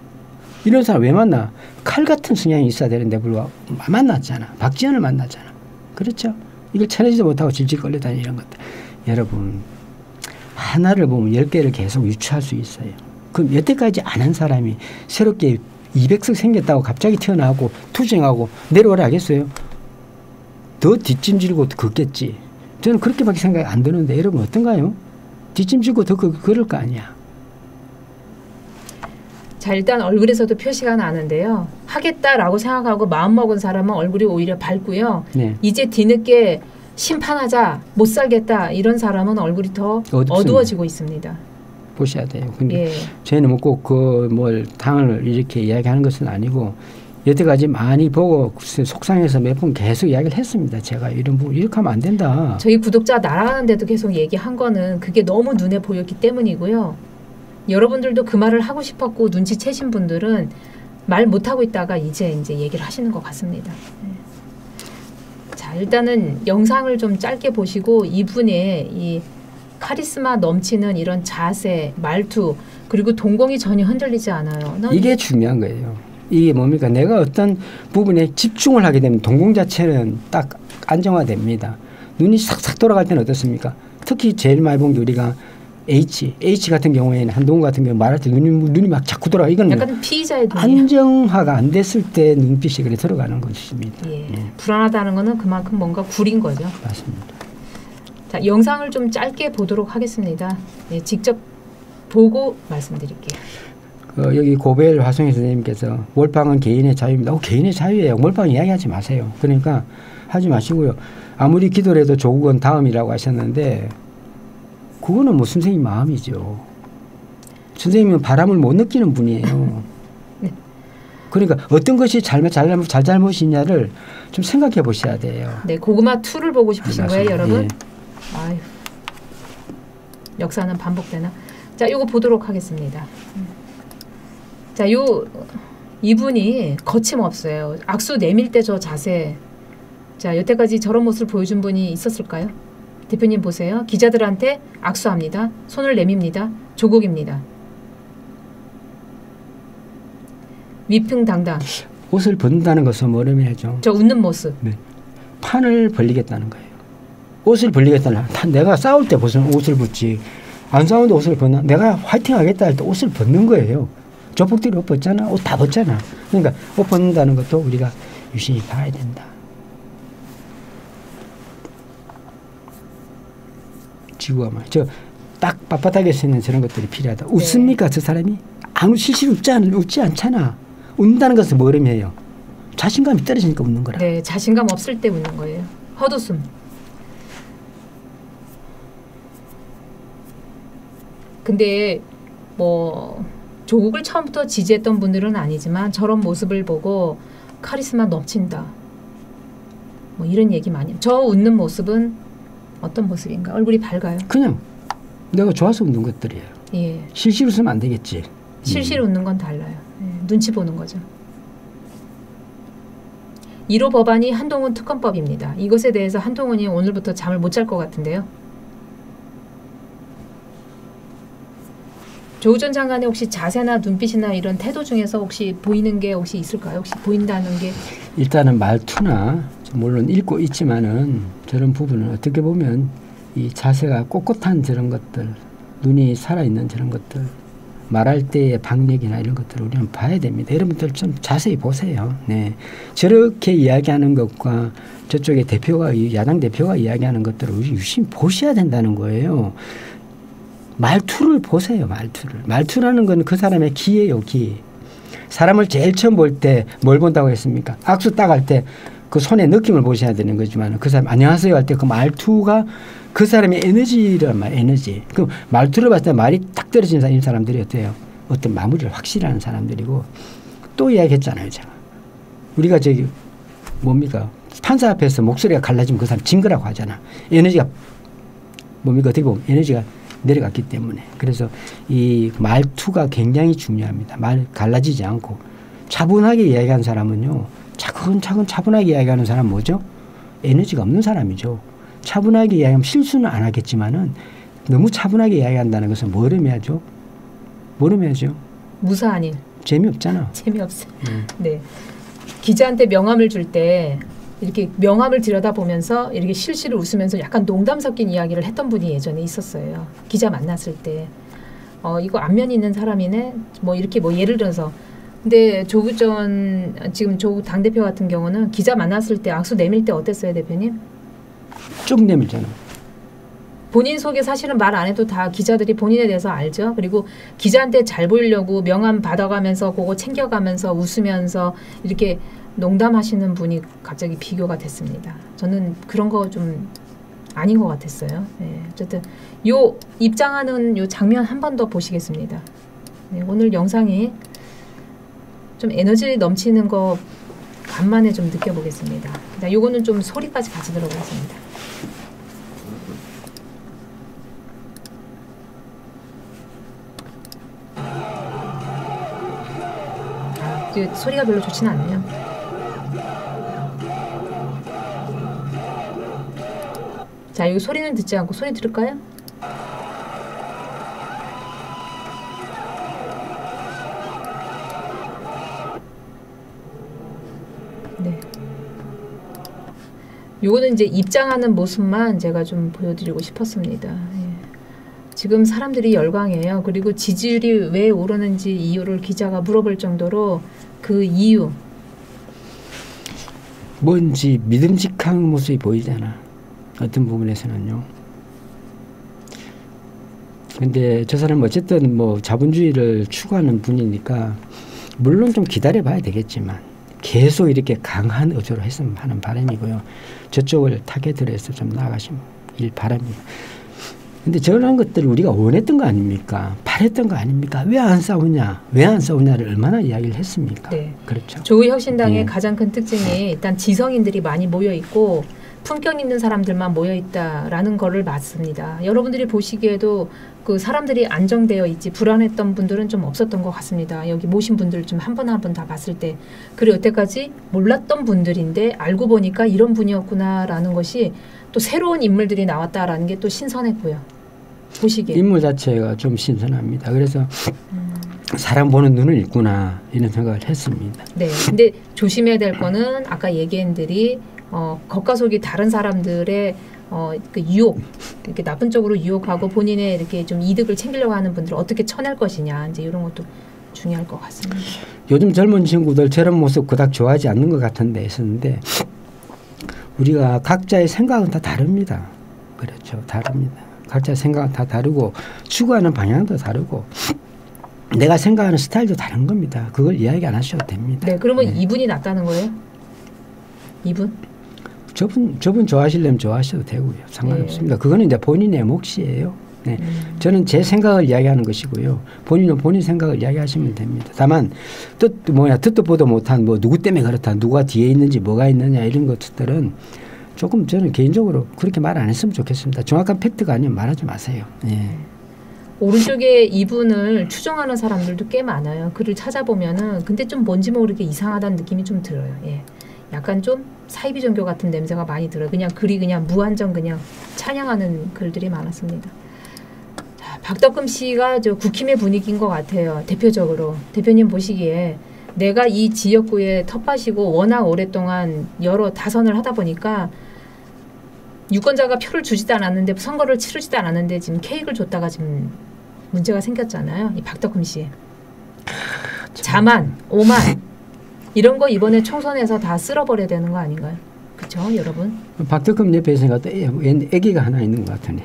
이런 사람 왜 만나. 칼 같은 성향이 있어야 되는데 불구하고 만났잖아. 박지원을 만났잖아. 그렇죠. 이걸 쳐내지도 못하고 질질 걸려다니는 이런 것들. 여러분 하나를 보면 열 개를 계속 유추할 수 있어요. 그럼 여태까지 아는 사람이 새롭게 이백 석 생겼다고 갑자기 튀어나오고 투쟁하고 내려오라 하겠어요? 더 뒷짐지고 걷겠지. 저는 그렇게밖에 생각이 안 드는데 여러분 어떤가요? 뒷짐지고 더 걸을 거 아니야. 자 일단 얼굴에서도 표시가 나는데요. 하겠다라고 생각하고 마음먹은 사람은 얼굴이 오히려 밝고요. 네. 이제 뒤늦게 심판하자 못 살겠다 이런 사람은 얼굴이 더 어둡습니다. 어두워지고 있습니다. 보셔야 돼요. 근데 예. 저희는 뭐 꼭 그 뭘 당을 이렇게 이야기하는 것은 아니고 여태까지 많이 보고 속상해서 몇 번 계속 이야기를 했습니다. 제가 이런 부분 이렇게 하면 안 된다. 저희 구독자 날아가는데도 계속 얘기한 거는 그게 너무 눈에 보였기 때문이고요. 여러분들도 그 말을 하고 싶었고 눈치채신 분들은 말 못하고 있다가 이제 이제 얘기를 하시는 것 같습니다. 자, 일단은 영상을 좀 짧게 보시고 이분의 이 카리스마 넘치는 이런 자세, 말투, 그리고 동공이 전혀 흔들리지 않아요. 이게 중요한 거예요. 이게 뭡니까? 내가 어떤 부분에 집중을 하게 되면 동공 자체는 딱 안정화됩니다. 눈이 싹싹 돌아갈 때는 어떻습니까? 특히 제일 많이 본 게 우리가 H, H 같은 경우에는 한동훈 같은 경우 말할 때 눈이 눈이 막 자꾸 돌아가. 이건 약간 피의자의 눈이 안정화가 안 됐을 때 눈빛이 그래 들어가는 것입니다. 예. 예. 불안하다는 것은 그만큼 뭔가 구린 거죠. 맞습니다. 자, 영상을 좀 짧게 보도록 하겠습니다. 예, 직접 보고 말씀드릴게요. 어, 여기 고벨 화송희 선생님께서 몰빵은 개인의 자유입니다. 어, 개인의 자유예요. 몰빵 이야기하지 마세요. 그러니까 하지 마시고요. 아무리 기도를 해도 조국은 다음이라고 하셨는데 그거는 뭐 선생님 마음이죠. 선생님은 바람을 못 느끼는 분이에요. 네. 그러니까 어떤 것이 잘못, 잘못, 잘잘못이냐를 좀 생각해 보셔야 돼요. 네, 고구마 투를 보고 싶으신 네, 거예요, 여러분? 예. 아유, 역사는 반복되나? 자, 요거 보도록 하겠습니다. 자, 요 이분이 거침없어요. 악수 내밀 때 저 자세. 자, 여태까지 저런 모습을 보여준 분이 있었을까요? 대표님 보세요. 기자들한테 악수합니다. 손을 내밉니다. 조국입니다. 위풍당당. 옷을 벗는다는 것은 뭐 의미하죠? 저 웃는 모습. 네. 판을 벌리겠다는 거예요. 옷을 벌리겠다는 거예요. 내가 싸울 때 벗으면 옷을 벗지. 안 싸우는데 옷을 벗나? 내가 화이팅하겠다 할 때 옷을 벗는 거예요. 조폭들이 옷 벗잖아. 옷 다 벗잖아. 그러니까 옷 벗는다는 것도 우리가 유심히 봐야 된다. 지구가 막 저 딱 빳빳하게 쓰는 저런 것들이 필요하다. 웃습니까? 네. 저 사람이? 아무 실실 웃지, 않, 웃지 않잖아. 웃는다는 것은 뭐 의미해요? 자신감이 떨어지니까 웃는 거라. 네. 자신감 없을 때 웃는 거예요. 헛웃음. 근데 뭐 조국을 처음부터 지지했던 분들은 아니지만 저런 모습을 보고 카리스마 넘친다 뭐 이런 얘기 많이. 저 웃는 모습은 어떤 모습인가? 얼굴이 밝아요? 그냥 내가 좋아서 웃는 것들이에요. 예. 실실 웃으면 안 되겠지. 실실 음. 웃는 건 달라요. 예. 눈치 보는 거죠. 일 호 법안이 한동훈 특검법입니다. 이것에 대해서 한동훈이 오늘부터 잠을 못 잘 것 같은데요. 조국 전 장관의 혹시 자세나 눈빛이나 이런 태도 중에서 혹시 보이는 게 혹시 있을까요? 혹시 보인다는 게 일단은 말투나 물론 읽고 있지만은 저런 부분은 어떻게 보면 이 자세가 꼿꼿한 저런 것들, 눈이 살아있는 저런 것들, 말할 때의 박력이나 이런 것들을 우리는 봐야 됩니다. 여러분들 좀 자세히 보세요. 네, 저렇게 이야기하는 것과 저쪽에 대표가 야당 대표가 이야기하는 것들을 우리 유심히 보셔야 된다는 거예요. 말투를 보세요. 말투를. 말투라는 건 그 사람의 기예요. 기. 사람을 제일 처음 볼 때 뭘 본다고 했습니까? 악수 딱 할 때 그 손의 느낌을 보셔야 되는 거지만 그 사람 안녕하세요 할 때 그 말투가 그 사람의 에너지란 말이에요. 에너지. 그 말투를 봤을 때 말이 딱 떨어지는 사람들이 어때요? 어떤 마무리를 확실히 하는 사람들이고 또 이야기했잖아요. 제가. 우리가 저기 뭡니까? 판사 앞에서 목소리가 갈라지면 그 사람 징그라고 하잖아. 에너지가 뭡니까? 어떻게 보면 에너지가 내려갔기 때문에 그래서 이 말투가 굉장히 중요합니다. 말 갈라지지 않고 차분하게 이야기하는 사람은요. 차근차근 차분하게 이야기하는 사람은 뭐죠? 에너지가 없는 사람이죠. 차분하게 이야기하면 실수는 안 하겠지만은 너무 차분하게 이야기한다는 것은 뭘 의미하죠? 뭘 의미하죠? 무사한 일. 재미없잖아. 재미없어. 음. 네. 기자한테 명함을 줄 때 이렇게 명함을 들여다보면서 이렇게 실실을 웃으면서 약간 농담 섞인 이야기를 했던 분이 예전에 있었어요. 기자 만났을 때 어, 이거 안면이 있는 사람이네? 뭐 이렇게 뭐 예를 들어서 근데 조국 전 지금 조국 당대표 같은 경우는 기자 만났을 때 악수 내밀 때 어땠어요, 대표님? 쭉 내밀잖아. 본인 속에 사실은 말 안 해도 다 기자들이 본인에 대해서 알죠. 그리고 기자한테 잘 보이려고 명함 받아가면서 그거 챙겨가면서 웃으면서 이렇게 농담하시는 분이 갑자기 비교가 됐습니다. 저는 그런 거 좀 아닌 것 같았어요. 네, 어쨌든 요 입장하는 요 장면 한 번 더 보시겠습니다. 네, 오늘 영상이 좀 에너지 넘치는 거 간만에 좀 느껴보겠습니다. 자, 요거는 좀 소리까지 같이 들어보겠습니다. 아, 소리가 별로 좋지는 않네요. 자, 여기 소리는 듣지 않고 소리 들을까요? 네. 요거는 이제 입장하는 모습만 제가 좀 보여드리고 싶었습니다. 예. 지금 사람들이 열광해요. 그리고 지지율이 왜 오르는지 이유를 기자가 물어볼 정도로 그 이유. 뭔지 믿음직한 모습이 보이잖아. 어떤 부분에서는요. 근데 저 사람은 어쨌든 뭐 자본주의를 추구하는 분이니까 물론 좀 기다려봐야 되겠지만 계속 이렇게 강한 의조로 했으면 하는 바람이고요. 저쪽을 타겟으로 해서 좀 나아가시면 일 바람이에요. 근데 저런 것들을 우리가 원했던 거 아닙니까? 바랬던 거 아닙니까? 왜 안 싸우냐? 왜 안 싸우냐를 얼마나 이야기를 했습니까? 네. 그렇죠. 조의혁신당의 네. 가장 큰 특징이 일단 지성인들이 많이 모여있고 품격 있는 사람들만 모여있다라는 거를 봤습니다. 여러분들이 보시기에도 그 사람들이 안정되어 있지 불안했던 분들은 좀 없었던 것 같습니다. 여기 모신 분들 좀 한 번 한 번 다 봤을 때 그리고 여태까지 몰랐던 분들인데 알고 보니까 이런 분이었구나라는 것이 또 새로운 인물들이 나왔다라는 게 또 신선했고요. 보시기에 인물 자체가 좀 신선합니다. 그래서 음. 사람 보는 눈은 있구나 이런 생각을 했습니다. 네, 근데 조심해야 될 거는 아까 얘기한 들이 어, 겉과 속이 다른 사람들의 어, 그 유혹, 이렇게 나쁜 쪽으로 유혹하고 본인의 이렇게 좀 이득을 챙기려고 하는 분들을 어떻게 쳐낼 것이냐, 이제 이런 것도 중요할 것 같습니다. 요즘 젊은 친구들 저런 모습 그닥 좋아하지 않는 것 같은데 있었는데 우리가 각자의 생각은 다 다릅니다. 그렇죠, 다릅니다. 각자의 생각은 다 다르고 추구하는 방향도 다르고. 내가 생각하는 스타일도 다른 겁니다. 그걸 이야기 안 하셔도 됩니다. 네, 그러면 네. 이분이 낫다는 거예요? 이분? 저분, 저분 좋아하시려면 좋아하셔도 되고요. 상관없습니다. 네. 그거는 이제 본인의 몫이에요. 네. 음. 저는 제 생각을 이야기하는 것이고요. 본인은 본인 생각을 이야기하시면 됩니다. 다만 뜻 뭐냐 뜻도 보도 못한 뭐 누구 때문에 그렇다, 누가 뒤에 있는지 뭐가 있느냐 이런 것들은 조금 저는 개인적으로 그렇게 말 안 했으면 좋겠습니다. 정확한 팩트가 아니면 말하지 마세요. 네. 오른쪽에 이분을 추종하는 사람들도 꽤 많아요. 글을 찾아보면은 근데 좀 뭔지 모르게 이상하다는 느낌이 좀 들어요. 예. 약간 좀 사이비 종교 같은 냄새가 많이 들어요. 그냥 글이 그냥 무한정 그냥 찬양하는 글들이 많았습니다. 자, 박덕금 씨가 저 국힘의 분위기인 것 같아요. 대표적으로. 대표님 보시기에 내가 이 지역구에 텃밭이고 워낙 오랫동안 여러 다선을 하다 보니까 유권자가 표를 주지도 않았는데 선거를 치르지도 않았는데 지금 케이크를 줬다가 지금 문제가 생겼잖아요. 이 박덕금 씨. 자만, 오만. 이런 거 이번에 총선에서 다 쓸어버려야 되는 거 아닌가요? 그렇죠, 여러분? 박덕금 옆에 있으니까 애기가 하나 있는 것 같으네.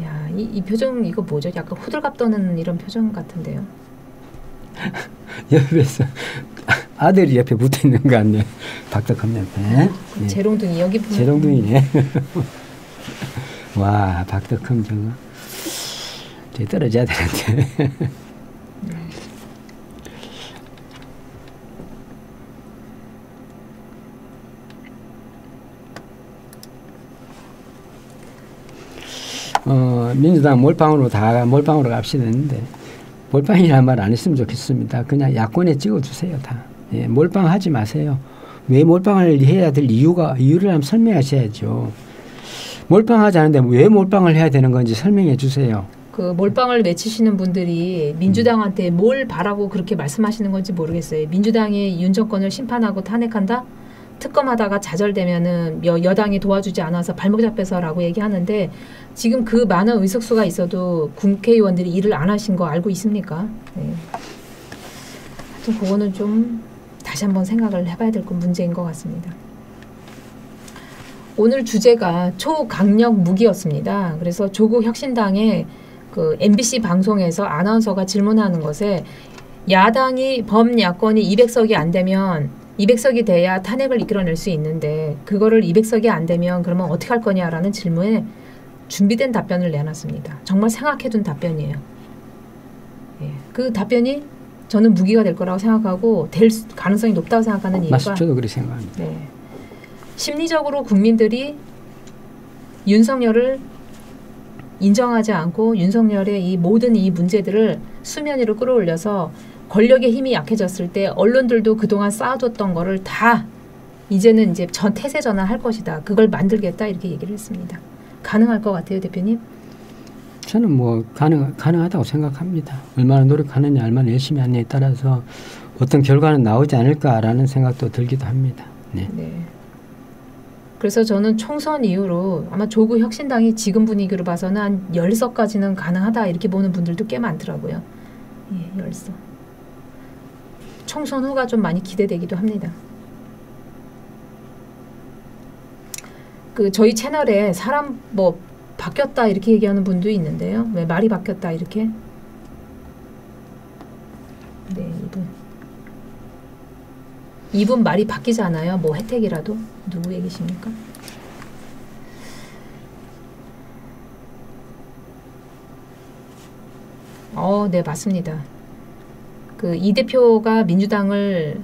이야, 이, 이 표정 이거 뭐죠? 약간 호들갑 떠는 이런 표정 같은데요. 옆에서 아들이 옆에 붙어있는 거 아니에요? 박덕금 옆에. 네. 재롱둥이 여기 보면. 재롱둥이네. 와, 박덕금 저거. 저기 떨어져야 되는데. 어, 민주당 몰빵으로 다 몰빵으로 갑시다 했는데 몰빵이란 말 안 했으면 좋겠습니다. 그냥 야권에 찍어주세요 다. 예, 몰빵하지 마세요. 왜 몰빵을 해야 될 이유가 이유를 한번 설명하셔야죠. 몰빵하지 않은데 왜 몰빵을 해야 되는 건지 설명해 주세요. 그 몰빵을 외치시는 분들이 민주당한테 뭘 바라고 그렇게 말씀하시는 건지 모르겠어요. 민주당이 윤 정권을 심판하고 탄핵한다? 특검하다가 좌절되면은 여, 여당이 도와주지 않아서 발목 잡혀서라고 얘기하는데 지금 그 많은 의석수가 있어도 국회의원들이 일을 안 하신 거 알고 있습니까? 네. 하여튼 그거는 좀 다시 한번 생각을 해봐야 될 건 문제인 것 같습니다. 오늘 주제가 초강력 무기였습니다. 그래서 조국 혁신당의 그 엠비씨 방송에서 아나운서가 질문하는 것에 야당이 범야권이 이백 석이 안 되면 이백 석이 돼야 탄핵을 이끌어낼 수 있는데 그거를 이백 석이 안 되면 그러면 어떻게 할 거냐라는 질문에 준비된 답변을 내놨습니다. 정말 생각해둔 답변이에요. 예, 그 답변이 저는 무기가 될 거라고 생각하고 될 가능성이 높다고 생각하는 이유가 저도 그렇게 생각합니다. 네, 심리적으로 국민들이 윤석열을 인정하지 않고 윤석열의 이 모든 이 문제들을 수면 위로 끌어올려서 권력의 힘이 약해졌을 때 언론들도 그동안 쌓아줬던 거를 다 이제는 이제 전 태세 전환할 것이다. 그걸 만들겠다 이렇게 얘기를 했습니다. 가능할 것 같아요, 대표님? 저는 뭐 가능, 가능하다고 생각합니다. 얼마나 노력하느냐, 얼마나 열심히 하느냐에 따라서 어떤 결과는 나오지 않을까라는 생각도 들기도 합니다. 네. 네. 그래서 저는 총선 이후로 아마 조국 혁신당이 지금 분위기로 봐서는 한 십 석까지는 가능하다 이렇게 보는 분들도 꽤 많더라고요. 예, 십 석. 총선 후가 좀 많이 기대되기도 합니다. 그 저희 채널에 사람 뭐 바뀌었다 이렇게 얘기하는 분도 있는데요. 왜 말이 바뀌었다 이렇게? 네, 이분. 이분 말이 바뀌지 않아요. 뭐 혜택이라도. 누구 얘기십니까? 어, 네, 맞습니다. 그 이 대표가 민주당을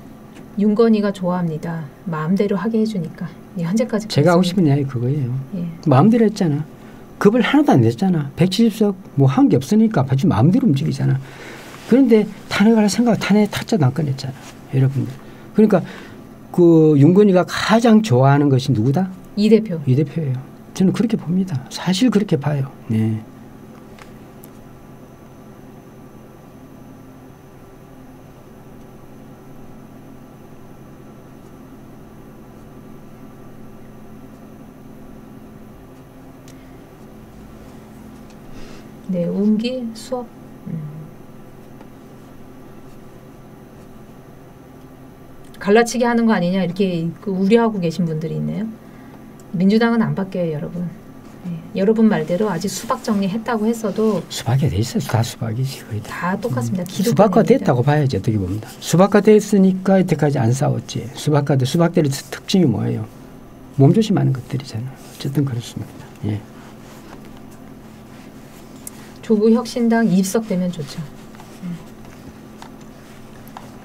윤건희가 좋아합니다. 마음대로 하게 해주니까. 예, 현재까지 제가 하고 싶은 이야기 그거예요. 예. 마음대로 했잖아. 급을 하나도 안 냈잖아. 백칠십 석 뭐 한 게 없으니까 아주 마음대로 움직이잖아. 그런데 탄핵할 생각, 탄핵 타짜도 안 꺼냈잖아, 여러분들. 그러니까 그 윤건희가 가장 좋아하는 것이 누구다? 이 대표. 이 대표예요. 저는 그렇게 봅니다. 사실 그렇게 봐요. 네. 네, 운기 수업. 음. 갈라치기 하는 거 아니냐 이렇게 우려하고 계신 분들이 있네요. 민주당은 안 바뀌어요, 여러분. 예, 여러분 말대로 아직 수박 정리했다고 했어도 수박이 돼 있어요. 다 수박이지. 거의 다, 다 똑같습니다. 음. 수박과 됐다고 봐야지 어떻게 봅니다. 수박과 됐으니까 이때까지 안 싸웠지. 수박과 돼 수박들의 특징이 뭐예요? 몸조심하는 것들이잖아요. 어쨌든 그렇습니다. 예. 조국 혁신당 이십 석 되면 좋죠.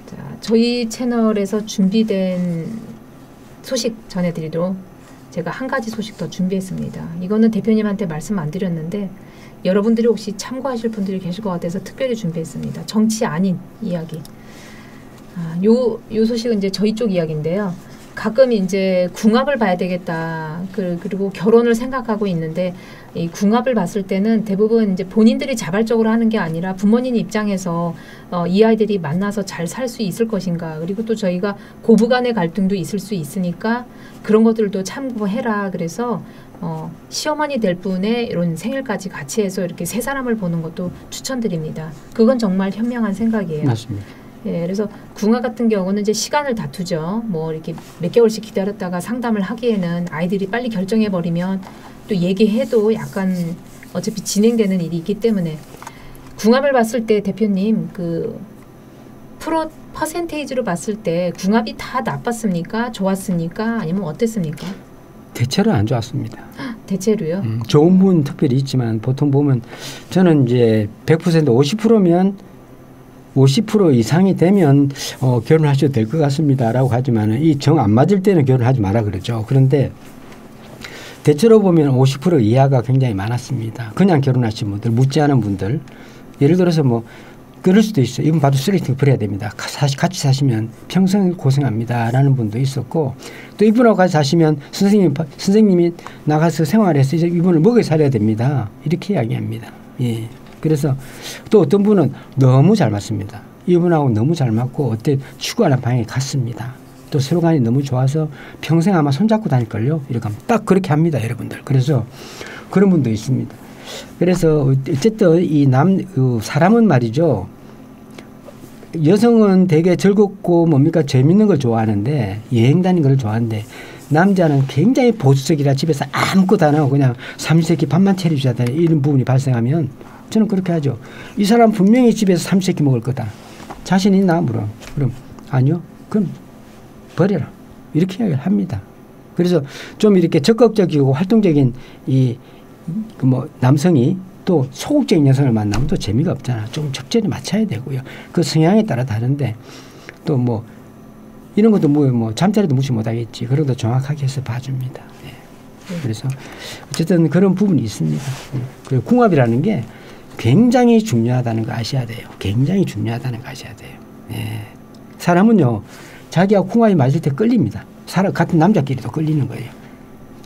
자, 저희 채널에서 준비된 소식 전해드리도록 제가 한 가지 소식 더 준비했습니다. 이거는 대표님한테 말씀 안 드렸는데 여러분들이 혹시 참고하실 분들이 계실 것 같아서 특별히 준비했습니다. 정치 아닌 이야기. 아, 요, 요 소식은 이제 저희 쪽 이야기인데요. 가끔 이제 궁합을 봐야 되겠다. 그, 그리고 결혼을 생각하고 있는데 이 궁합을 봤을 때는 대부분 이제 본인들이 자발적으로 하는 게 아니라 부모님 입장에서 어, 이 아이들이 만나서 잘 살 수 있을 것인가. 그리고 또 저희가 고부간의 갈등도 있을 수 있으니까 그런 것들도 참고해라. 그래서 어, 시어머니 될 분의 이런 생일까지 같이 해서 이렇게 세 사람을 보는 것도 추천드립니다. 그건 정말 현명한 생각이에요. 맞습니다. 예, 그래서 궁합 같은 경우는 이제 시간을 다투죠. 뭐 이렇게 몇 개월씩 기다렸다가 상담을 하기에는 아이들이 빨리 결정해 버리면 또 얘기해도 약간 어차피 진행되는 일이 있기 때문에 궁합을 봤을 때 대표님 그 프로 퍼센테이지로 봤을 때 궁합이 다 나빴습니까? 좋았습니까? 아니면 어땠습니까? 대체로 안 좋았습니다. 대체로요? 음, 좋은 분 특별히 있지만 보통 보면 저는 이제 백 퍼센트 오십 퍼센트면 오십 퍼센트 이상이 되면 어, 결혼하셔도 될 것 같습니다라고 하지만 이 정 안 맞을 때는 결혼하지 마라 그러죠. 그런데 대체로 보면 오십 퍼센트 이하가 굉장히 많았습니다. 그냥 결혼하신 분들, 묻지 않은 분들. 예를 들어서 뭐 그럴 수도 있어요. 이분 봐도 쓰레기통 버려야 됩니다. 같이 사시면 평생 고생합니다라는 분도 있었고 또 이분하고 같이 사시면 선생님, 선생님이 나가서 생활해서 이제 이분을 먹여 살려야 됩니다. 이렇게 이야기합니다. 예. 그래서 또 어떤 분은 너무 잘 맞습니다. 이분하고 너무 잘 맞고 어때 추구하는 방향이 같습니다. 또 서로간이 너무 좋아서 평생 아마 손잡고 다닐걸요. 이렇게 하면 딱 그렇게 합니다, 여러분들. 그래서 그런 분도 있습니다. 그래서 어쨌든 이 남 사람은 말이죠. 여성은 되게 즐겁고 뭡니까 재밌는 걸 좋아하는데 여행 다니는 걸 좋아하는데. 남자는 굉장히 보수적이라 집에서 아무것도 안 하고 그냥 삼시세끼 밥만 차려주자 이런 부분이 발생하면 저는 그렇게 하죠. 이 사람 분명히 집에서 삼시세끼 먹을 거다. 자신 있나? 물어. 그럼 아니요. 그럼 버려라. 이렇게 이야기를 합니다. 그래서 좀 이렇게 적극적이고 활동적인 이 뭐 남성이 또 소극적인 여성을 만나면 또 재미가 없잖아. 좀 적절히 맞춰야 되고요. 그 성향에 따라 다른데 또 뭐 이런 것도 뭐, 뭐 잠자리도 무시 못하겠지. 그래도 정확하게 해서 봐줍니다. 네. 그래서 어쨌든 그런 부분이 있습니다. 그리고 궁합이라는 게 굉장히 중요하다는 거 아셔야 돼요. 굉장히 중요하다는 거 아셔야 돼요. 네. 사람은요 자기와 궁합이 맞을 때 끌립니다. 사람 같은 남자끼리도 끌리는 거예요.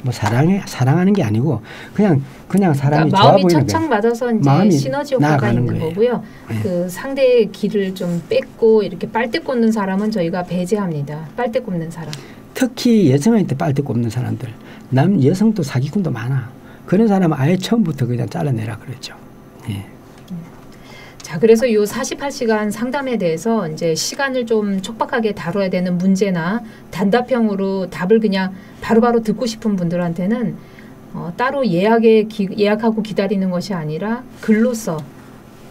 뭐 사랑해 사랑하는 게 아니고 그냥 그냥 사람이 그러니까 좋아 보이는 거예요. 마음이 착착 맞아서 이제 마음이 시너지 효과가 있는 거예요. 거고요. 네. 그 상대의 길을 좀 뺏고 이렇게 빨대 꽂는 사람은 저희가 배제합니다. 빨대 꽂는 사람. 특히 여성한테 빨대 꽂는 사람들, 남 여성도 사기꾼도 많아. 그런 사람은 아예 처음부터 그냥 잘라내라 그랬죠. 네. 자, 그래서 이 사십팔 시간 상담에 대해서 이제 시간을 좀 촉박하게 다뤄야 되는 문제나 단답형으로 답을 그냥 바로바로 듣고 싶은 분들한테는 어, 따로 예약에 기, 예약하고 기다리는 것이 아니라 글로써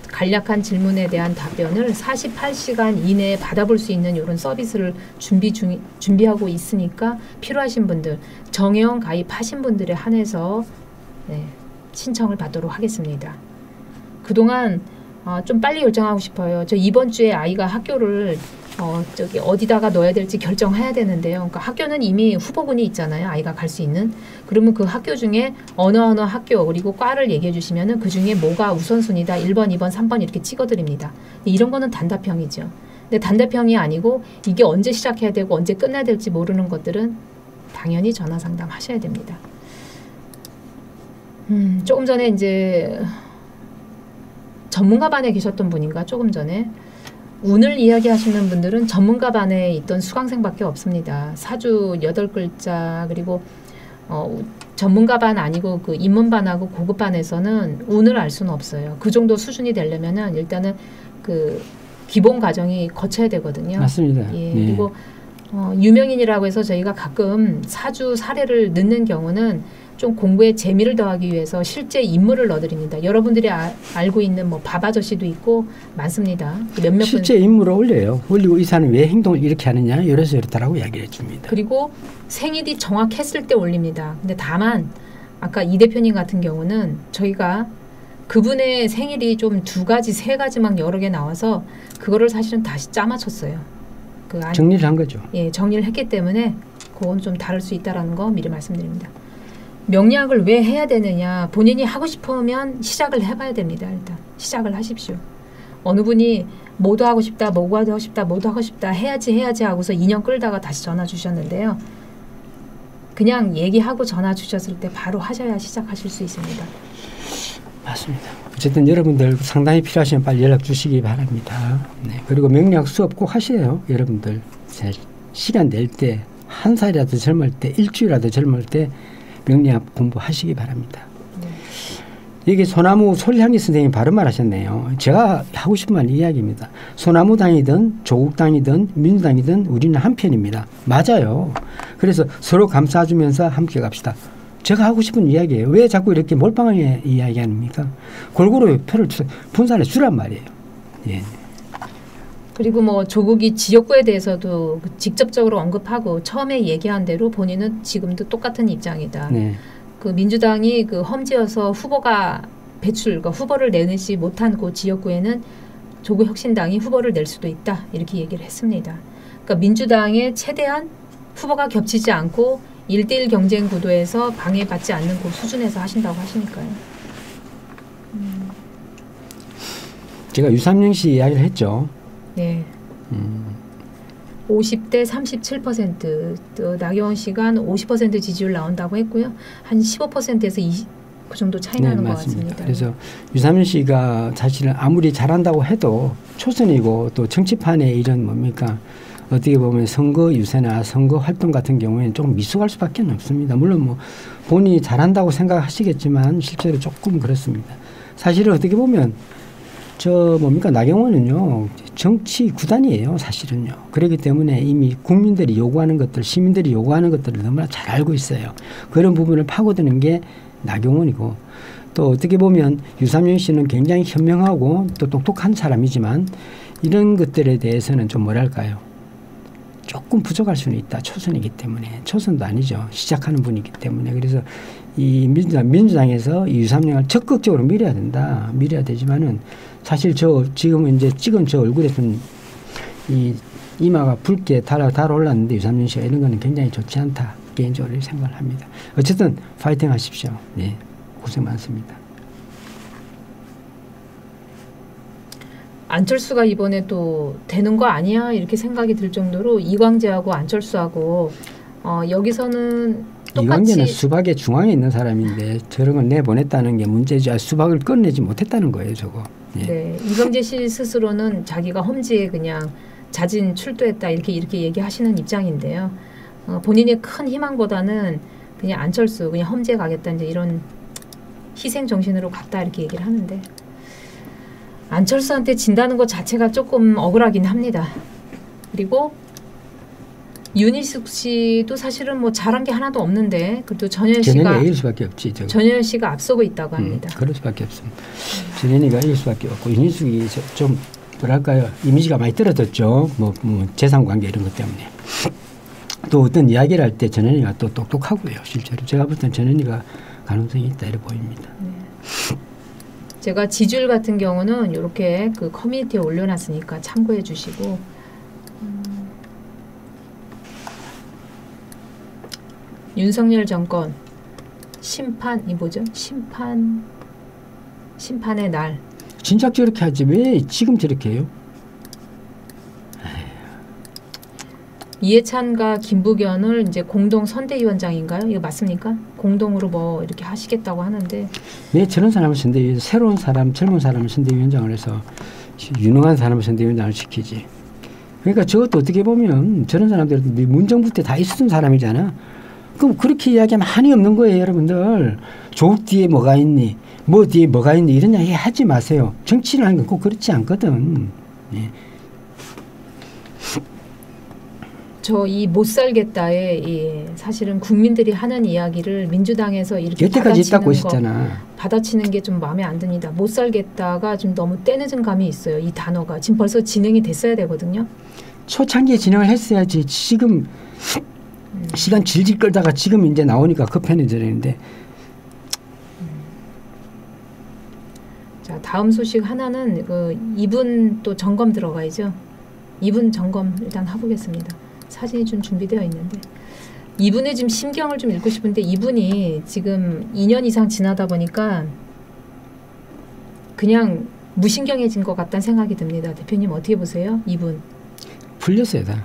간략한 질문에 대한 답변을 사십팔 시간 이내에 받아볼 수 있는 이런 서비스를 준비 중, 준비하고 있으니까 필요하신 분들, 정회원 가입하신 분들에 한해서 네, 신청을 받도록 하겠습니다. 그동안 어, 좀 빨리 결정하고 싶어요. 저 이번 주에 아이가 학교를 어, 저기 어디다가 넣어야 될지 결정해야 되는데요. 그러니까 학교는 이미 후보군이 있잖아요. 아이가 갈 수 있는. 그러면 그 학교 중에 어느 어느 학교 그리고 과를 얘기해 주시면은 그 중에 뭐가 우선순위다. 일 번, 이 번, 삼 번 이렇게 찍어드립니다. 이런 거는 단답형이죠. 근데 단답형이 아니고 이게 언제 시작해야 되고 언제 끝나야 될지 모르는 것들은 당연히 전화 상담하셔야 됩니다. 음, 조금 전에 이제 전문가 반에 계셨던 분인가 조금 전에 운을 이야기하시는 분들은 전문가 반에 있던 수강생밖에 없습니다. 사주 여덟 글자 그리고 어, 전문가 반 아니고 그 입문반하고 고급반에서는 운을 알 수는 없어요. 그 정도 수준이 되려면은 일단은 그 기본 과정이 거쳐야 되거든요. 맞습니다. 예, 네. 그리고 어, 유명인이라고 해서 저희가 가끔 사주 사례를 넣는 경우는 좀 공부에 재미를 더하기 위해서 실제 인물을 넣어드립니다. 여러분들이 아, 알고 있는 뭐 밥 아저씨도 있고 많습니다. 몇몇 실제 인물을 올려요. 올리고 이 사람이 왜 행동을 이렇게 하느냐 이래서 이렇다라고 이야기를 해줍니다. 그리고 생일이 정확했을 때 올립니다. 근데 다만 아까 이 대표님 같은 경우는 저희가 그분의 생일이 좀 두 가지 세 가지 막 여러 개 나와서 그거를 사실은 다시 짜맞췄어요. 그 안, 정리를 한 거죠. 예, 정리를 했기 때문에 그건 좀 다를 수 있다라는 거 미리 말씀드립니다. 명리학을 왜 해야 되느냐. 본인이 하고 싶으면 시작을 해봐야 됩니다. 일단 시작을 하십시오. 어느 분이 뭐도 하고 싶다, 뭐도 하고 싶다, 뭐도 하고 싶다 해야지 해야지 하고서 이 년 끌다가 다시 전화 주셨는데요. 그냥 얘기하고 전화 주셨을 때 바로 하셔야 시작하실 수 있습니다. 맞습니다. 어쨌든 여러분들 상담이 필요하시면 빨리 연락 주시기 바랍니다. 네. 그리고 명리학 수업 꼭 하세요. 여러분들 시간 낼 때 한 살이라도 젊을 때 일주일이라도 젊을 때 명리학 공부하시기 바랍니다. 네. 여기 소나무 솔향기 선생님 바른 말 하셨네요. 제가 하고 싶은 말 이야기입니다. 소나무당이든 조국당이든 민주당이든 우리는 한편입니다. 맞아요. 그래서 서로 감싸주면서 함께 갑시다. 제가 하고 싶은 이야기예요. 왜 자꾸 이렇게 몰빵하게 이야기합니까? 골고루 표를 분산해 주란 말이에요. 예. 그리고 뭐 조국이 지역구에 대해서도 직접적으로 언급하고 처음에 얘기한 대로 본인은 지금도 똑같은 입장이다. 네. 그 민주당이 그 험지여서 후보가 배출, 그러니까 후보를 내내지 못한 그 지역구에는 조국 혁신당이 후보를 낼 수도 있다. 이렇게 얘기를 했습니다. 그러니까 민주당에 최대한 후보가 겹치지 않고 일대일 경쟁 구도에서 방해받지 않는 그 수준에서 하신다고 하시니까요. 음. 제가 유삼영 씨 이야기를 했죠. 네. 음. 오십 대 삼십칠 퍼센트 또 나경원 씨가 오십 퍼센트 지지율 나온다고 했고요. 한 십오 퍼센트에서 이십, 그 정도 차이 네, 나는 맞습니다. 것 같습니다. 그래서 유삼윤 씨가 사실은 아무리 잘한다고 해도 초선이고 또 정치판에 이런 뭡니까 어떻게 보면 선거 유세나 선거 활동 같은 경우에는 조금 미숙할 수밖에 없습니다. 물론 뭐 본인이 잘한다고 생각하시겠지만 실제로 조금 그렇습니다. 사실은 어떻게 보면 저 뭡니까 나경원은요 정치 구단이에요 사실은요. 그렇기 때문에 이미 국민들이 요구하는 것들 시민들이 요구하는 것들을 너무나 잘 알고 있어요. 그런 부분을 파고드는 게 나경원이고 또 어떻게 보면 유삼영 씨는 굉장히 현명하고 또 똑똑한 사람이지만 이런 것들에 대해서는 좀 뭐랄까요 조금 부족할 수는 있다. 초선이기 때문에. 초선도 아니죠. 시작하는 분이기 때문에. 그래서 이 민주당, 민주당에서 이 유삼영을 적극적으로 밀어야 된다. 밀어야 되지만은 사실 저 지금 이제 지금 저 얼굴에 좀 이 이마가 붉게 달아 달아올랐는데 유삼영 씨가 이런 거는 굉장히 좋지 않다. 개인적으로 생각을 합니다. 어쨌든 파이팅 하십시오. 네. 고생 많습니다. 안철수가 이번에 또 되는 거 아니야? 이렇게 생각이 들 정도로 이광재하고 안철수하고 어 여기서는 똑같이 이광재는 수박의 중앙에 있는 사람인데 저런 걸 내보냈다는 게 문제죠. 수박을 꺼내지 못했다는 거예요. 저거. 예. 네. 이광재 씨 스스로는 자기가 험지에 그냥 자진 출두했다. 이렇게 이렇게 얘기하시는 입장인데요. 어 본인의 큰 희망보다는 그냥 안철수 그냥 험지에 가겠다. 이제 이런 희생 정신으로 갔다. 이렇게 얘기를 하는데 안철수한테 진다는 것 자체가 조금 억울하긴 합니다. 그리고 윤희숙 씨도 사실은 뭐 잘한 게 하나도 없는데 그래도 전현 씨가 이길 수밖에 없지. 저거. 전현 씨가 앞서고 있다고 합니다. 음, 그럴 수밖에 없습니다. 전현이가 이길 수밖에 없고 윤희숙이 좀 뭐랄까요 이미지가 많이 떨어졌죠. 뭐, 뭐 재산 관계 이런 것 때문에 또 어떤 이야기를 할 때 전현이가 또 똑똑하고요. 실제로 제가 볼 땐 전현이가 가능성이 있다 이렇게 보입니다. 네. 제가 지줄 같은 경우는 이렇게 그 커뮤니티에 올려놨으니까 참고해 주시고 음. 윤석열 정권 심판 이 뭐죠? 심판 심판의 날 진작 저렇게 하지 왜 지금 저렇게 해요? 이해찬과 김부겸을 이제 공동 선대위원장인가요? 이거 맞습니까? 공동으로 뭐 이렇게 하시겠다고 하는데 네, 저런 사람을 선대위 새로운 사람, 젊은 사람을 선대위원장을 해서 유능한 사람을 선대위원장을 시키지. 그러니까 저것도 어떻게 보면 저런 사람들도 문정부 때 다 있었던 사람이잖아. 그럼 그렇게 이야기하면 한이 없는 거예요, 여러분들. 조국 뒤에 뭐가 있니? 뭐 뒤에 뭐가 있니? 이런 이야기 하지 마세요. 정치를 하는 건 꼭 그렇지 않거든. 네. 저 이 못 살겠다의 이 사실은 국민들이 하는 이야기를 민주당에서 이렇게 여태까지 받아치는 거, 받아치는 게 좀 마음에 안 듭니다. 못 살겠다가 좀 너무 때늦은 감이 있어요. 이 단어가 지금 벌써 진행이 됐어야 되거든요. 초창기에 진행을 했어야지. 지금 음. 시간 질질 끌다가 지금 이제 나오니까 급해지는데. 음. 자 다음 소식 하나는 그 이분 또 점검 들어가야죠. 이분 점검 일단 해보겠습니다. 사진이 좀 준비되어 있는데 이분의 지금 심경을 좀 읽고 싶은데 이분이 지금 이 년 이상 지나다 보니까 그냥 무신경해진 것 같다는 생각이 듭니다. 대표님 어떻게 보세요? 이분 풀렸어요 다.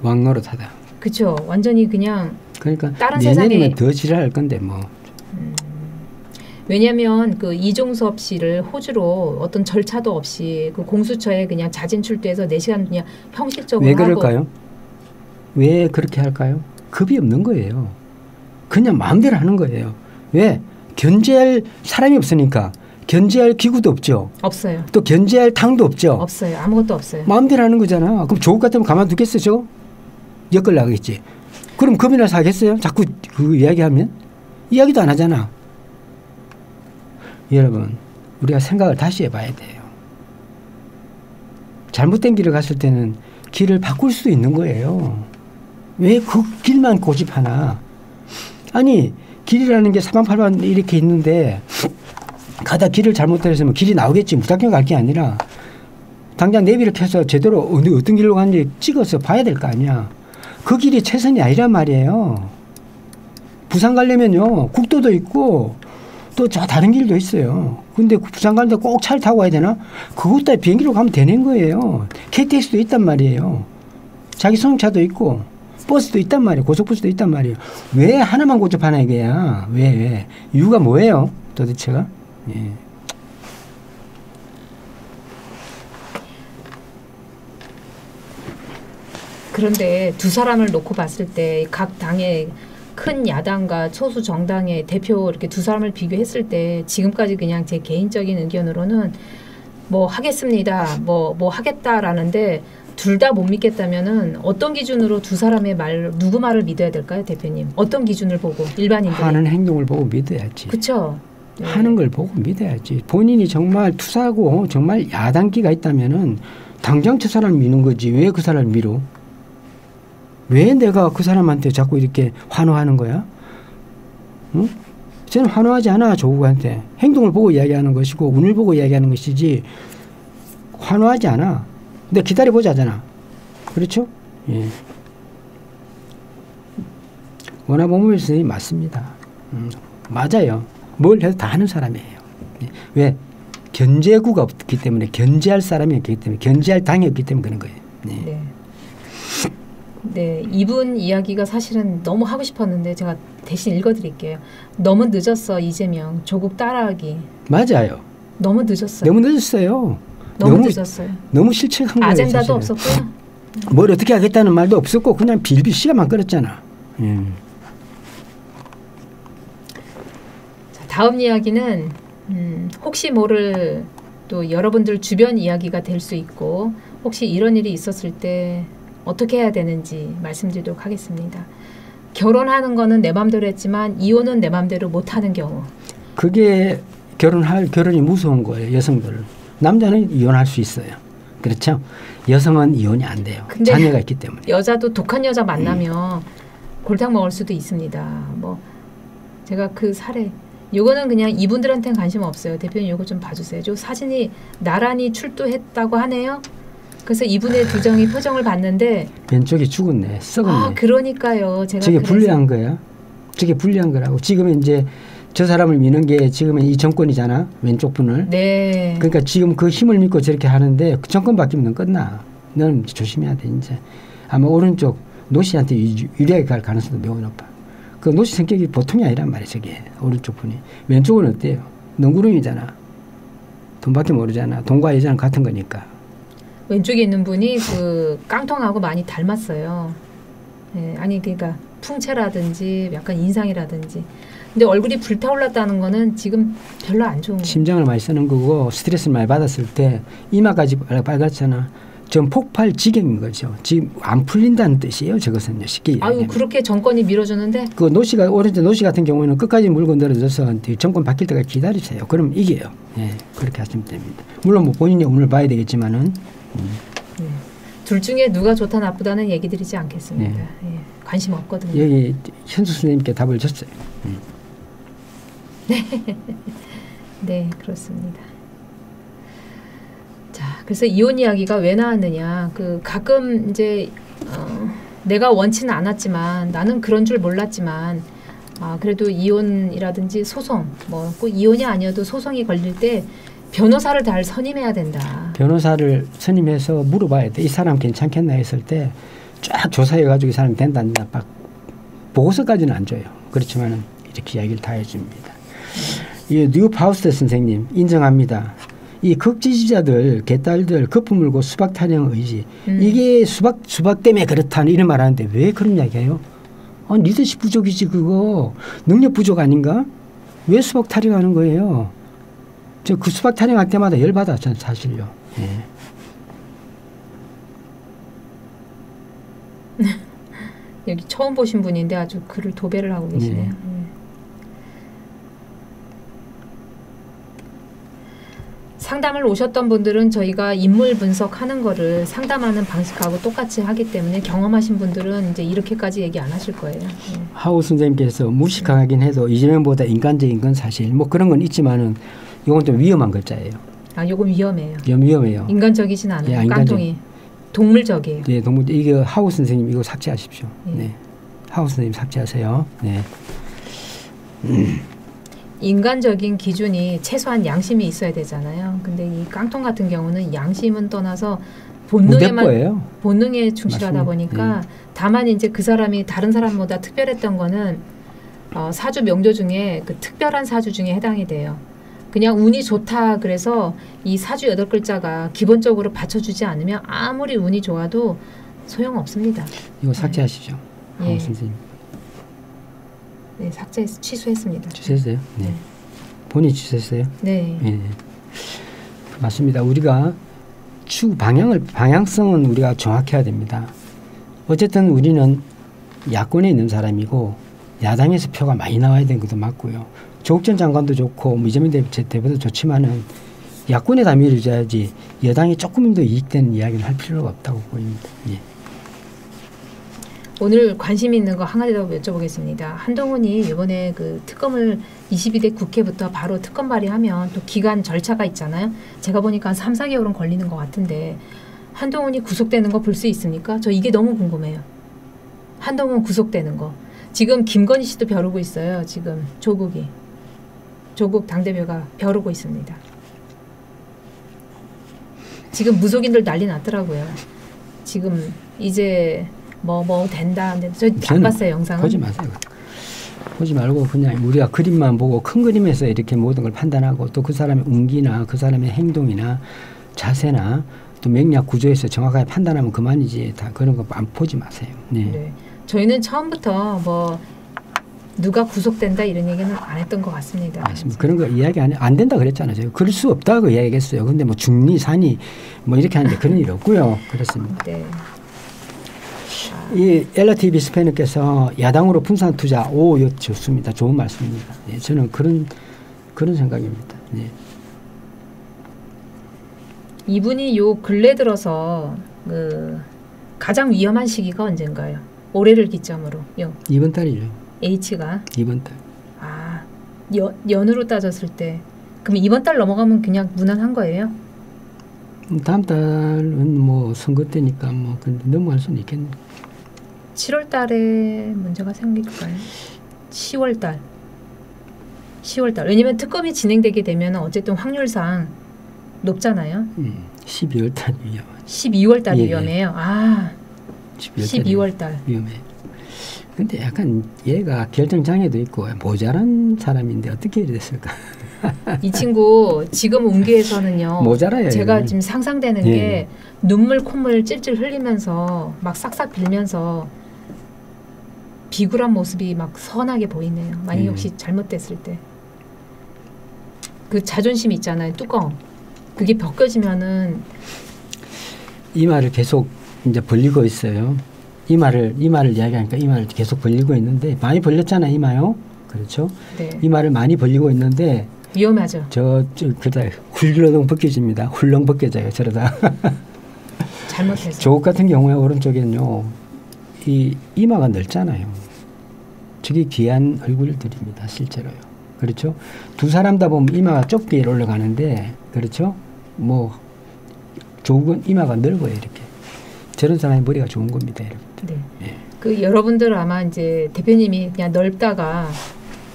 왕노릇하다. 그렇죠. 완전히 그냥 그러니까 다른 세상에 더 지랄할 건데 뭐. 음, 왜냐하면 그 이종섭 씨를 호주로 어떤 절차도 없이 그 공수처에 그냥 자진 출두해서 네 시간 그냥 형식적으로 왜 그럴까요? 하고 왜 그렇게 할까요? 급이 없는 거예요. 그냥 마음대로 하는 거예요. 왜? 견제할 사람이 없으니까. 견제할 기구도 없죠. 없어요. 또 견제할 당도 없죠. 없어요. 아무것도 없어요. 마음대로 하는 거잖아. 그럼 조국 같으면 가만두겠어요? 엮을 나가겠지. 그럼 급이 나서 하겠어요? 자꾸 그 이야기하면? 이야기도 안 하잖아. 여러분 우리가 생각을 다시 해봐야 돼요. 잘못된 길을 갔을 때는 길을 바꿀 수도 있는 거예요. 왜 그 길만 고집하나? 아니 길이라는 게 사방팔방 이렇게 있는데 가다 길을 잘못했으면 길이 나오겠지. 무작정 갈 게 아니라 당장 내비를 켜서 제대로 어느 어떤 길로 가는지 찍어서 봐야 될 거 아니야. 그 길이 최선이 아니란 말이에요. 부산 가려면요 국도도 있고 또 저 다른 길도 있어요. 근데 부산 가는데 꼭 차를 타고 가야 되나? 그것도 비행기로 가면 되는 거예요. 케이티엑스도 있단 말이에요. 자기 승용차도 있고 버스도 있단 말이에요. 고속버스도 있단 말이에요. 왜 하나만 고집하나 이게야. 왜 왜. 이유가 뭐예요? 도대체가. 예. 그런데 두 사람을 놓고 봤을 때 각 당의 큰 야당과 소수 정당의 대표 이렇게 두 사람을 비교했을 때 지금까지 그냥 제 개인적인 의견으로는 뭐 하겠습니다. 뭐, 뭐 하겠다라는데 둘 다 못 믿겠다면은 어떤 기준으로 두 사람의 말 누구 말을 믿어야 될까요, 대표님? 어떤 기준을 보고 일반인들이 하는 행동을 보고 믿어야지. 그렇죠. 네. 하는 걸 보고 믿어야지. 본인이 정말 투사하고 정말 야당기가 있다면은 당장 저 사람 미는 거지 왜 그 사람 미로? 왜 내가 그 사람한테 자꾸 이렇게 환호하는 거야? 응? 쟤는 환호하지 않아. 조국한테 행동을 보고 이야기하는 것이고 운을 보고 이야기하는 것이지 환호하지 않아. 근데 기다려보자잖아. 그렇죠? 예. 원화봉물 선생님 맞습니다. 음, 맞아요. 뭘 해도 다 하는 사람이에요. 예. 왜? 견제구가 없기 때문에, 견제할 사람이 없기 때문에, 견제할 당이 없기 때문에 그런 거예요. 예. 네. 네, 이분 이야기가 사실은 너무 하고 싶었는데 제가 대신 읽어드릴게요. 너무 늦었어. 이재명 조국 따라하기. 맞아요. 너무 늦었어요. 너무 늦었어요. 너무, 너무 늦었어요. 너무 실책한 거예요. 아젠다도 없었고요. 뭘 어떻게 하겠다는 말도 없었고 그냥 빌빌 시간만 끌었잖아. 음. 자, 다음 이야기는 음, 혹시 모를 또 여러분들 주변 이야기가 될 수 있고 혹시 이런 일이 있었을 때 어떻게 해야 되는지 말씀드리도록 하겠습니다. 결혼하는 거는 내 맘대로 했지만 이혼은 내 맘대로 못하는 경우. 그게 결혼할 결혼이 무서운 거예요. 여성들은. 남자는 이혼할 수 있어요. 그렇죠? 여성은 이혼이 안 돼요. 자녀가 있기 때문에. 여자도 독한 여자 만나면 음. 골탕 먹을 수도 있습니다. 뭐 제가 그 사례 요거는 그냥 이분들한테는 관심 없어요. 대표님 요거 좀 봐주세요. 저 사진이 나란히 출두했다고 하네요. 그래서 이분의 두정이 표정을 봤는데 왼쪽이 죽었네. 썩었네. 아, 그러니까요. 제가 저게 불리한 거야. 저게 불리한 거라고. 지금 이제 저 사람을 미는 게 지금은 이 정권이잖아. 왼쪽 분을. 네. 그러니까 지금 그 힘을 믿고 저렇게 하는데 그 정권 바뀌면 끝나. 너는 조심해야 돼 이제. 아마 오른쪽 노 씨한테 유리하게 갈 가능성도 매우 높아. 그 노 씨 성격이 보통이 아니란 말이야. 저게 오른쪽 분이. 왼쪽은 어때요? 능구름이잖아. 돈밖에 모르잖아. 돈과 여자는 같은 거니까. 왼쪽에 있는 분이 그 깡통하고 많이 닮았어요. 네, 아니 그러니까 풍채라든지 약간 인상이라든지. 근데 얼굴이 불타올랐다는 거는 지금 별로 안 좋은 거예요. 심장을 많이 쓰는 거고 스트레스를 많이 받았을 때 이마까지 빨갛잖아. 전 폭발 지경인 거죠. 지금 안 풀린다는 뜻이에요. 저것은요. 쉽게 아유 그렇게 정권이 밀어주는데. 그 노씨가 오른쪽 노씨 같은 경우에는 끝까지 물고 늘어져서 정권 바뀔 때까지 기다리세요. 그럼 이겨요. 예, 그렇게 하시면 됩니다. 물론 뭐 본인이 오늘 봐야 되겠지만은. 음. 네. 둘 중에 누가 좋다 나쁘다는 얘기 드리지 않겠습니다. 네. 예. 관심 없거든요. 여기 현수 선생님께 답을 줬어요. 음. 네, 그렇습니다. 자, 그래서 이혼 이야기가 왜 나왔느냐? 그 가끔 이제 어, 내가 원치는 않았지만 나는 그런 줄 몰랐지만 아, 그래도 이혼이라든지 소송, 뭐 꼭 이혼이 아니어도 소송이 걸릴 때. 변호사를 잘 선임해야 된다. 변호사를 선임해서 물어봐야 돼. 이 사람 괜찮겠나 했을 때 쫙 조사해가지고 이 사람이 된다 안 된다 막 보고서까지는 안 줘요. 그렇지만은 이렇게 이야기를 다 해줍니다. 이 뉴 파우스트 선생님 인정합니다. 이 극지지자들 개딸들 거품 물고 수박 타령 의지 음. 이게 수박 수박 때문에 그렇다는 이런 말하는데 왜 그런 이야기해요? 아, 리더십 부족이지 그거 능력 부족 아닌가? 왜 수박 타령하는 거예요? 저 그 수박 타령할 때마다 열받아, 전 사실요. 예. 여기 처음 보신 분인데 아주 글을 도배를 하고 계시네요. 예. 예. 상담을 오셨던 분들은 저희가 인물 분석하는 거를 상담하는 방식하고 똑같이 하기 때문에 경험하신 분들은 이제 이렇게까지 얘기 안 하실 거예요. 예. 하우 선생님께서 무식하긴 해도 이재명보다 인간적인 건 사실 뭐 그런 건 있지만은 요건 좀 위험한 글자예요. 아, 요건 위험해요. 좀 위험해요. 인간적이진 않아요. 예, 깡통이 동물적이에요. 네, 예, 동물. 이게 하우 선생님 이거 삭제하십시오. 예. 네, 하우 선생님 삭제하세요. 네. 음. 인간적인 기준이 최소한 양심이 있어야 되잖아요. 근데 이 깡통 같은 경우는 양심은 떠나서 본능에만 본능에 충실하다 맞습니다. 보니까 예. 다만 이제 그 사람이 다른 사람보다 특별했던 거는 어, 사주 명조 중에 그 특별한 사주 중에 해당이 돼요. 그냥 운이 좋다 그래서 이 사주 여덟 글자가 기본적으로 받쳐주지 않으면 아무리 운이 좋아도 소용없습니다. 이거 삭제하시죠. 네. 예. 선생님. 네, 삭제 취소했습니다. 취소했어요? 네. 네. 본인이 취소했어요? 네. 네. 맞습니다. 우리가 추 방향을 방향성은 우리가 정확해야 됩니다. 어쨌든 우리는 야권에 있는 사람이고 야당에서 표가 많이 나와야 되는 것도 맞고요. 조국 전 장관도 좋고 뭐 이재명 대표도 좋지만은 야권에 다 밀어줘야지 여당이 조금도 이익되는 이야기를 할 필요가 없다고 보입니다. 예. 오늘 관심 있는 거 한 가지 더 여쭤보겠습니다. 한동훈이 이번에 그 특검을 이십이 대 국회부터 바로 특검 발의하면 또 기간 절차가 있잖아요. 제가 보니까 한 삼, 사 개월은 걸리는 것 같은데 한동훈이 구속되는 거 볼 수 있습니까? 저 이게 너무 궁금해요. 한동훈 구속되는 거. 지금 김건희 씨도 벼르고 있어요. 지금 조국이. 조국 당대표가 벼르고 있습니다. 지금 무속인들 난리 났더라고요. 지금 이제 뭐뭐 뭐 된다. 저 안 봤어요 영상은. 보지 마세요. 보지 말고 그냥 우리가 그림만 보고 큰 그림에서 이렇게 모든 걸 판단하고 또 그 사람의 운기나 그 사람의 행동이나 자세나 또 맥락 구조에서 정확하게 판단하면 그만이지 다 그런 거 안 보지 마세요. 네. 네. 저희는 처음부터 뭐 누가 구속된다 이런 얘기는 안 했던 것 같습니다. 맞습니다. 그런 거 이야기 안, 안 된다 그랬잖아요. 제가 그럴 수 없다고 이야기했어요. 근데 뭐 중리, 산이 뭐 이렇게 하는데 그런 일 없고요. 그렇습니다. 네. 이 엘라티비 스페인께서 야당으로 분산 투자 오 이거 좋습니다. 좋은 말씀입니다. 네, 저는 그런 그런 생각입니다. 네. 이분이 요 근래 들어서 그 가장 위험한 시기가 언젠가요? 올해를 기점으로 요. 이번 달이죠. H가 이번 달. 아 연, 연으로 따졌을 때 그럼 이번 달 넘어가면 그냥 무난한 거예요? 다음 달은 뭐 선거 때니까 뭐 넘어갈 수는 있겠네. 칠월 달에 문제가 생길까요? 시월 달. 시월 달. 왜냐면 특검이 진행되게 되면 어쨌든 확률상 높잖아요. 음, 십이월 달 위험하죠. 십이월 달이 예, 위험해요. 아. 십이월 달. 위험해요. 근데 약간 얘가 결정장애도 있고 모자란 사람인데 어떻게 이래 됐을까? 이 친구 지금 운기에서는요. 모자라요. 제가 얘는. 지금 상상되는 예. 게 눈물 콧물 찔찔 흘리면서 막 싹싹 빌면서 비굴한 모습이 막 선하게 보이네요. 만약 예. 혹시 잘못됐을 때 그 자존심 있잖아요. 뚜껑. 그게 벗겨지면은 이 말을 계속 이제 벌리고 있어요. 이 말을 이 말을 이야기하니까 이 말을 계속 벌리고 있는데 많이 벌렸잖아요. 이마요. 그렇죠. 네. 이 말을 많이 벌리고 있는데 위험하죠. 저, 저 그러다 훌렁 벗겨집니다. 훌렁 벗겨져요. 저러다. 잘못해서. 조국 같은 경우에 오른쪽에는요. 이 이마가 넓잖아요. 저게 귀한 얼굴들입니다. 실제로요. 그렇죠. 두 사람 다 보면 이마가 좁게 올라가는데 그렇죠. 뭐 조국은 이마가 넓어요. 이렇게. 저런 사람의 머리가 좋은 겁니다. 여러분들. 네. 예. 그 여러분들 아마 이제 대표님이 그냥 넓다가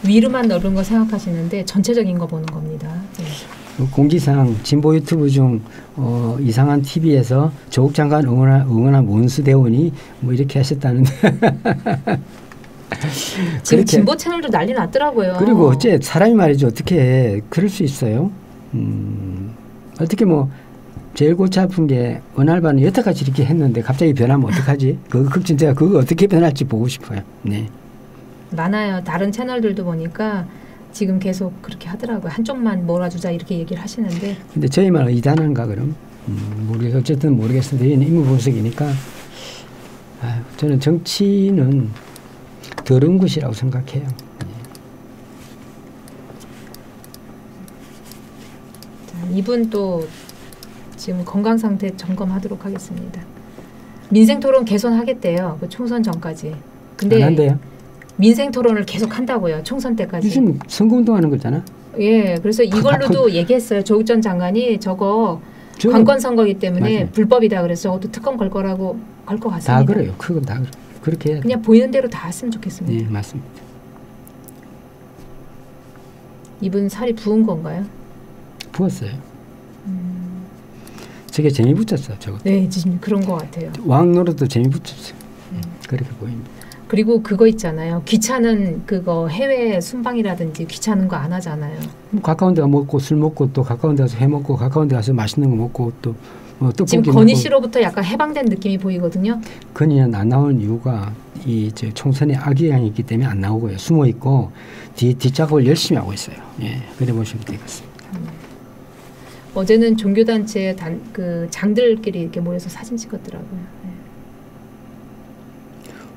위로만 넓은 거 생각하시는데 전체적인 거 보는 겁니다. 네. 공지사항 진보 유튜브 중 어, 이상한 티비에서 조국 장관 응원한, 응원한 원수 대원이 뭐 이렇게 하셨다는데 지금 진보 채널도 난리 났더라고요. 그리고 어째 사람이 말이죠. 어떻게 그럴 수 있어요. 음, 어떻게 뭐 제일 골치 아픈 게 원알바는 여태까지 이렇게 했는데 갑자기 변하면 어떡하지? 그 진짜 그거 어떻게 변할지 보고 싶어요. 네. 많아요. 다른 채널들도 보니까 지금 계속 그렇게 하더라고요. 한쪽만 몰아주자 이렇게 얘기를 하시는데. 근데 저희만 이단한가 그럼? 음, 모르겠어요. 어쨌든 모르겠는데 얘는 인물 분석이니까 아유, 저는 정치는 더러운 것이라고 생각해요. 자, 이분 또 지금 건강 상태 점검하도록 하겠습니다. 민생 토론 개선하겠대요. 그 총선 전까지. 근데 안 한대요. 민생 토론을 계속 한다고요. 총선 때까지. 요즘 선거 운동하는 거잖아. 예, 그래서 이걸로도 얘기했어요. 조국 전 장관이 저거 관권 선거이기 때문에 맞아요. 불법이다. 그래서 저것도 특검 걸 거라고 걸 것 같습니다. 다 그래요. 그건 다 그래요. 그렇게 해야 그냥 보이는 대로 다 했으면 좋겠습니다. 네, 맞습니다. 이분 살이 부은 건가요? 부었어요. 음. 저게 재미붙였어요. 저거. 네, 지금 그런 것 같아요. 왕노릇도 재미붙였어요. 음. 그렇게 보입니다. 그리고 그거 있잖아요. 귀찮은 그거 해외 순방이라든지 귀찮은 거 안 하잖아요. 가까운 데가 먹고 술 먹고 또 가까운 데 가서 해 먹고 가까운 데 가서 맛있는 거 먹고 또 뭐 떡볶이 지금 건희 씨로부터 약간 해방된 느낌이 보이거든요. 건희는 안 나오는 이유가 이 저 총선의 악의향이 있기 때문에 안 나오고요. 숨어 있고 뒤 뒷작업을 열심히 하고 있어요. 예, 그래 보시면 되겠습니다. 음. 어제는 종교단체 단, 그 장들끼리 이렇게 모여서 사진 찍었더라고요. 네.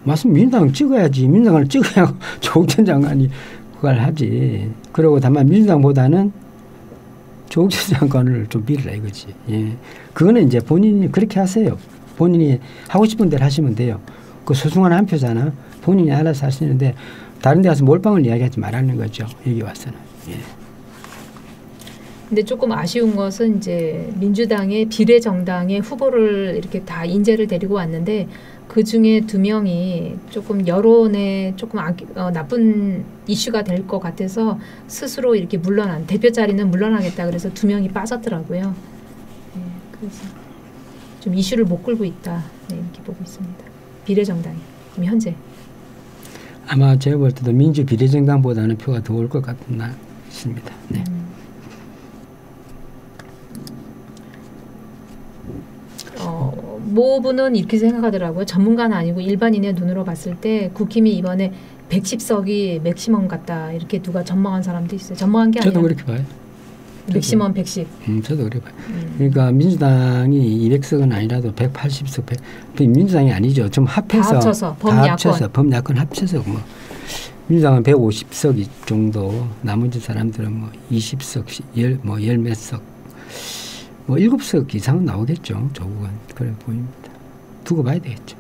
맞습니다. 민주당을 찍어야지. 민주당을 찍어야 조국 전 장관이 그걸 하지. 그리고 다만 민주당보다는 조국 전 장관을 좀 밀라 이거지. 예. 그거는 이제 본인이 그렇게 하세요. 본인이 하고 싶은 대로 하시면 돼요. 그 소중한 한 표잖아. 본인이 알아서 하시는데 다른 데 가서 몰빵을 이야기하지 말라는 거죠. 여기 와서는. 예. 근데 조금 아쉬운 것은 이제 민주당의 비례정당의 후보를 이렇게 다 인재를 데리고 왔는데 그 중에 두 명이 조금 여론에 조금 아, 어, 나쁜 이슈가 될 것 같아서 스스로 이렇게 물러난, 대표 자리는 물러나겠다 그래서 두 명이 빠졌더라고요. 예, 그래서 좀 이슈를 못 끌고 있다. 네, 이렇게 보고 있습니다. 비례정당이 지금 현재. 아마 제가 볼 때도 민주 비례정당보다는 표가 더 올 것 같나 싶습니다. 네. 음. 어, 모 분은 이렇게 생각하더라고요. 전문가는 아니고 일반인의 눈으로 봤을 때 국힘이 이번에 백십 석이 맥시멈 같다. 이렇게 누가 전망한 사람도 있어요. 전망한 게 아니라. 저도 그렇게 봐요. 맥시멈 백십. 음, 저도 그래 봐요. 음. 그러니까 민주당이 이백 석은 아니라도 백팔십 석, 백, 민주당이 아니죠. 좀 합해서. 다 합쳐서. 범야권. 합쳐서, 범야권 합쳐서 뭐. 민주당은 백오십 석 정도, 나머지 사람들은 뭐 이십 석, 열, 뭐 열 몇 석, 뭐 일곱 석 이상은 나오겠죠. 조국은. 그래 보입니다. 두고 봐야 되겠죠.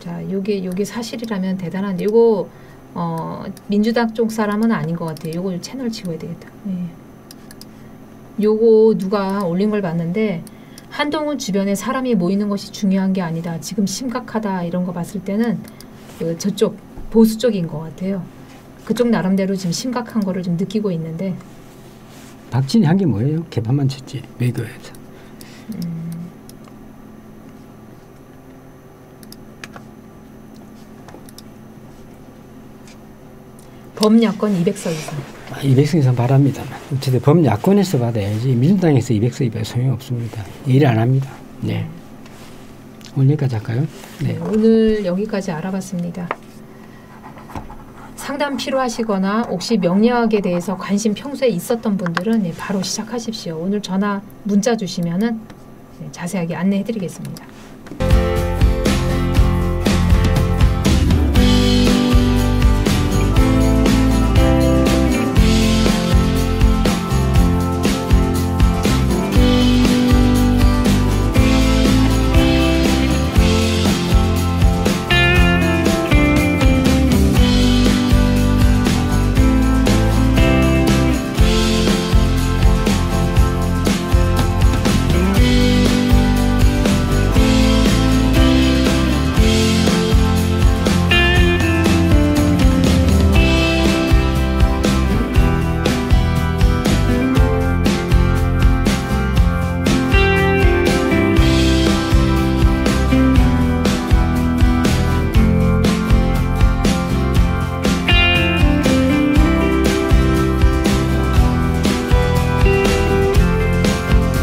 자, 요게, 요게 사실이라면 대단한데, 요거, 어, 민주당 쪽 사람은 아닌 것 같아요. 요거 채널 치워야 되겠다. 예. 요거 누가 올린 걸 봤는데 한동훈 주변에 사람이 모이는 것이 중요한 게 아니다. 지금 심각하다 이런 거 봤을 때는 그 저쪽 보수 쪽인 것 같아요. 그쪽 나름대로 지금 심각한 거를 좀 느끼고 있는데 박진이 한 게 뭐예요? 개판만 쳤지. 외교에서. 음. 범야권 이백 석 이상. 아, 이백 석 이상 바랍니다만. 어쨌든 범야권에서 받아야지 민주당에서 이백 석 이상 소용이 없습니다. 일 안 합니다. 네. 오늘 여기까지 할까요? 네. 네, 오늘 여기까지 알아봤습니다. 상담 필요하시거나 혹시 명리학에 대해서 관심 평소에 있었던 분들은 네, 바로 시작하십시오. 오늘 전화 문자 주시면은 네, 자세하게 안내해드리겠습니다.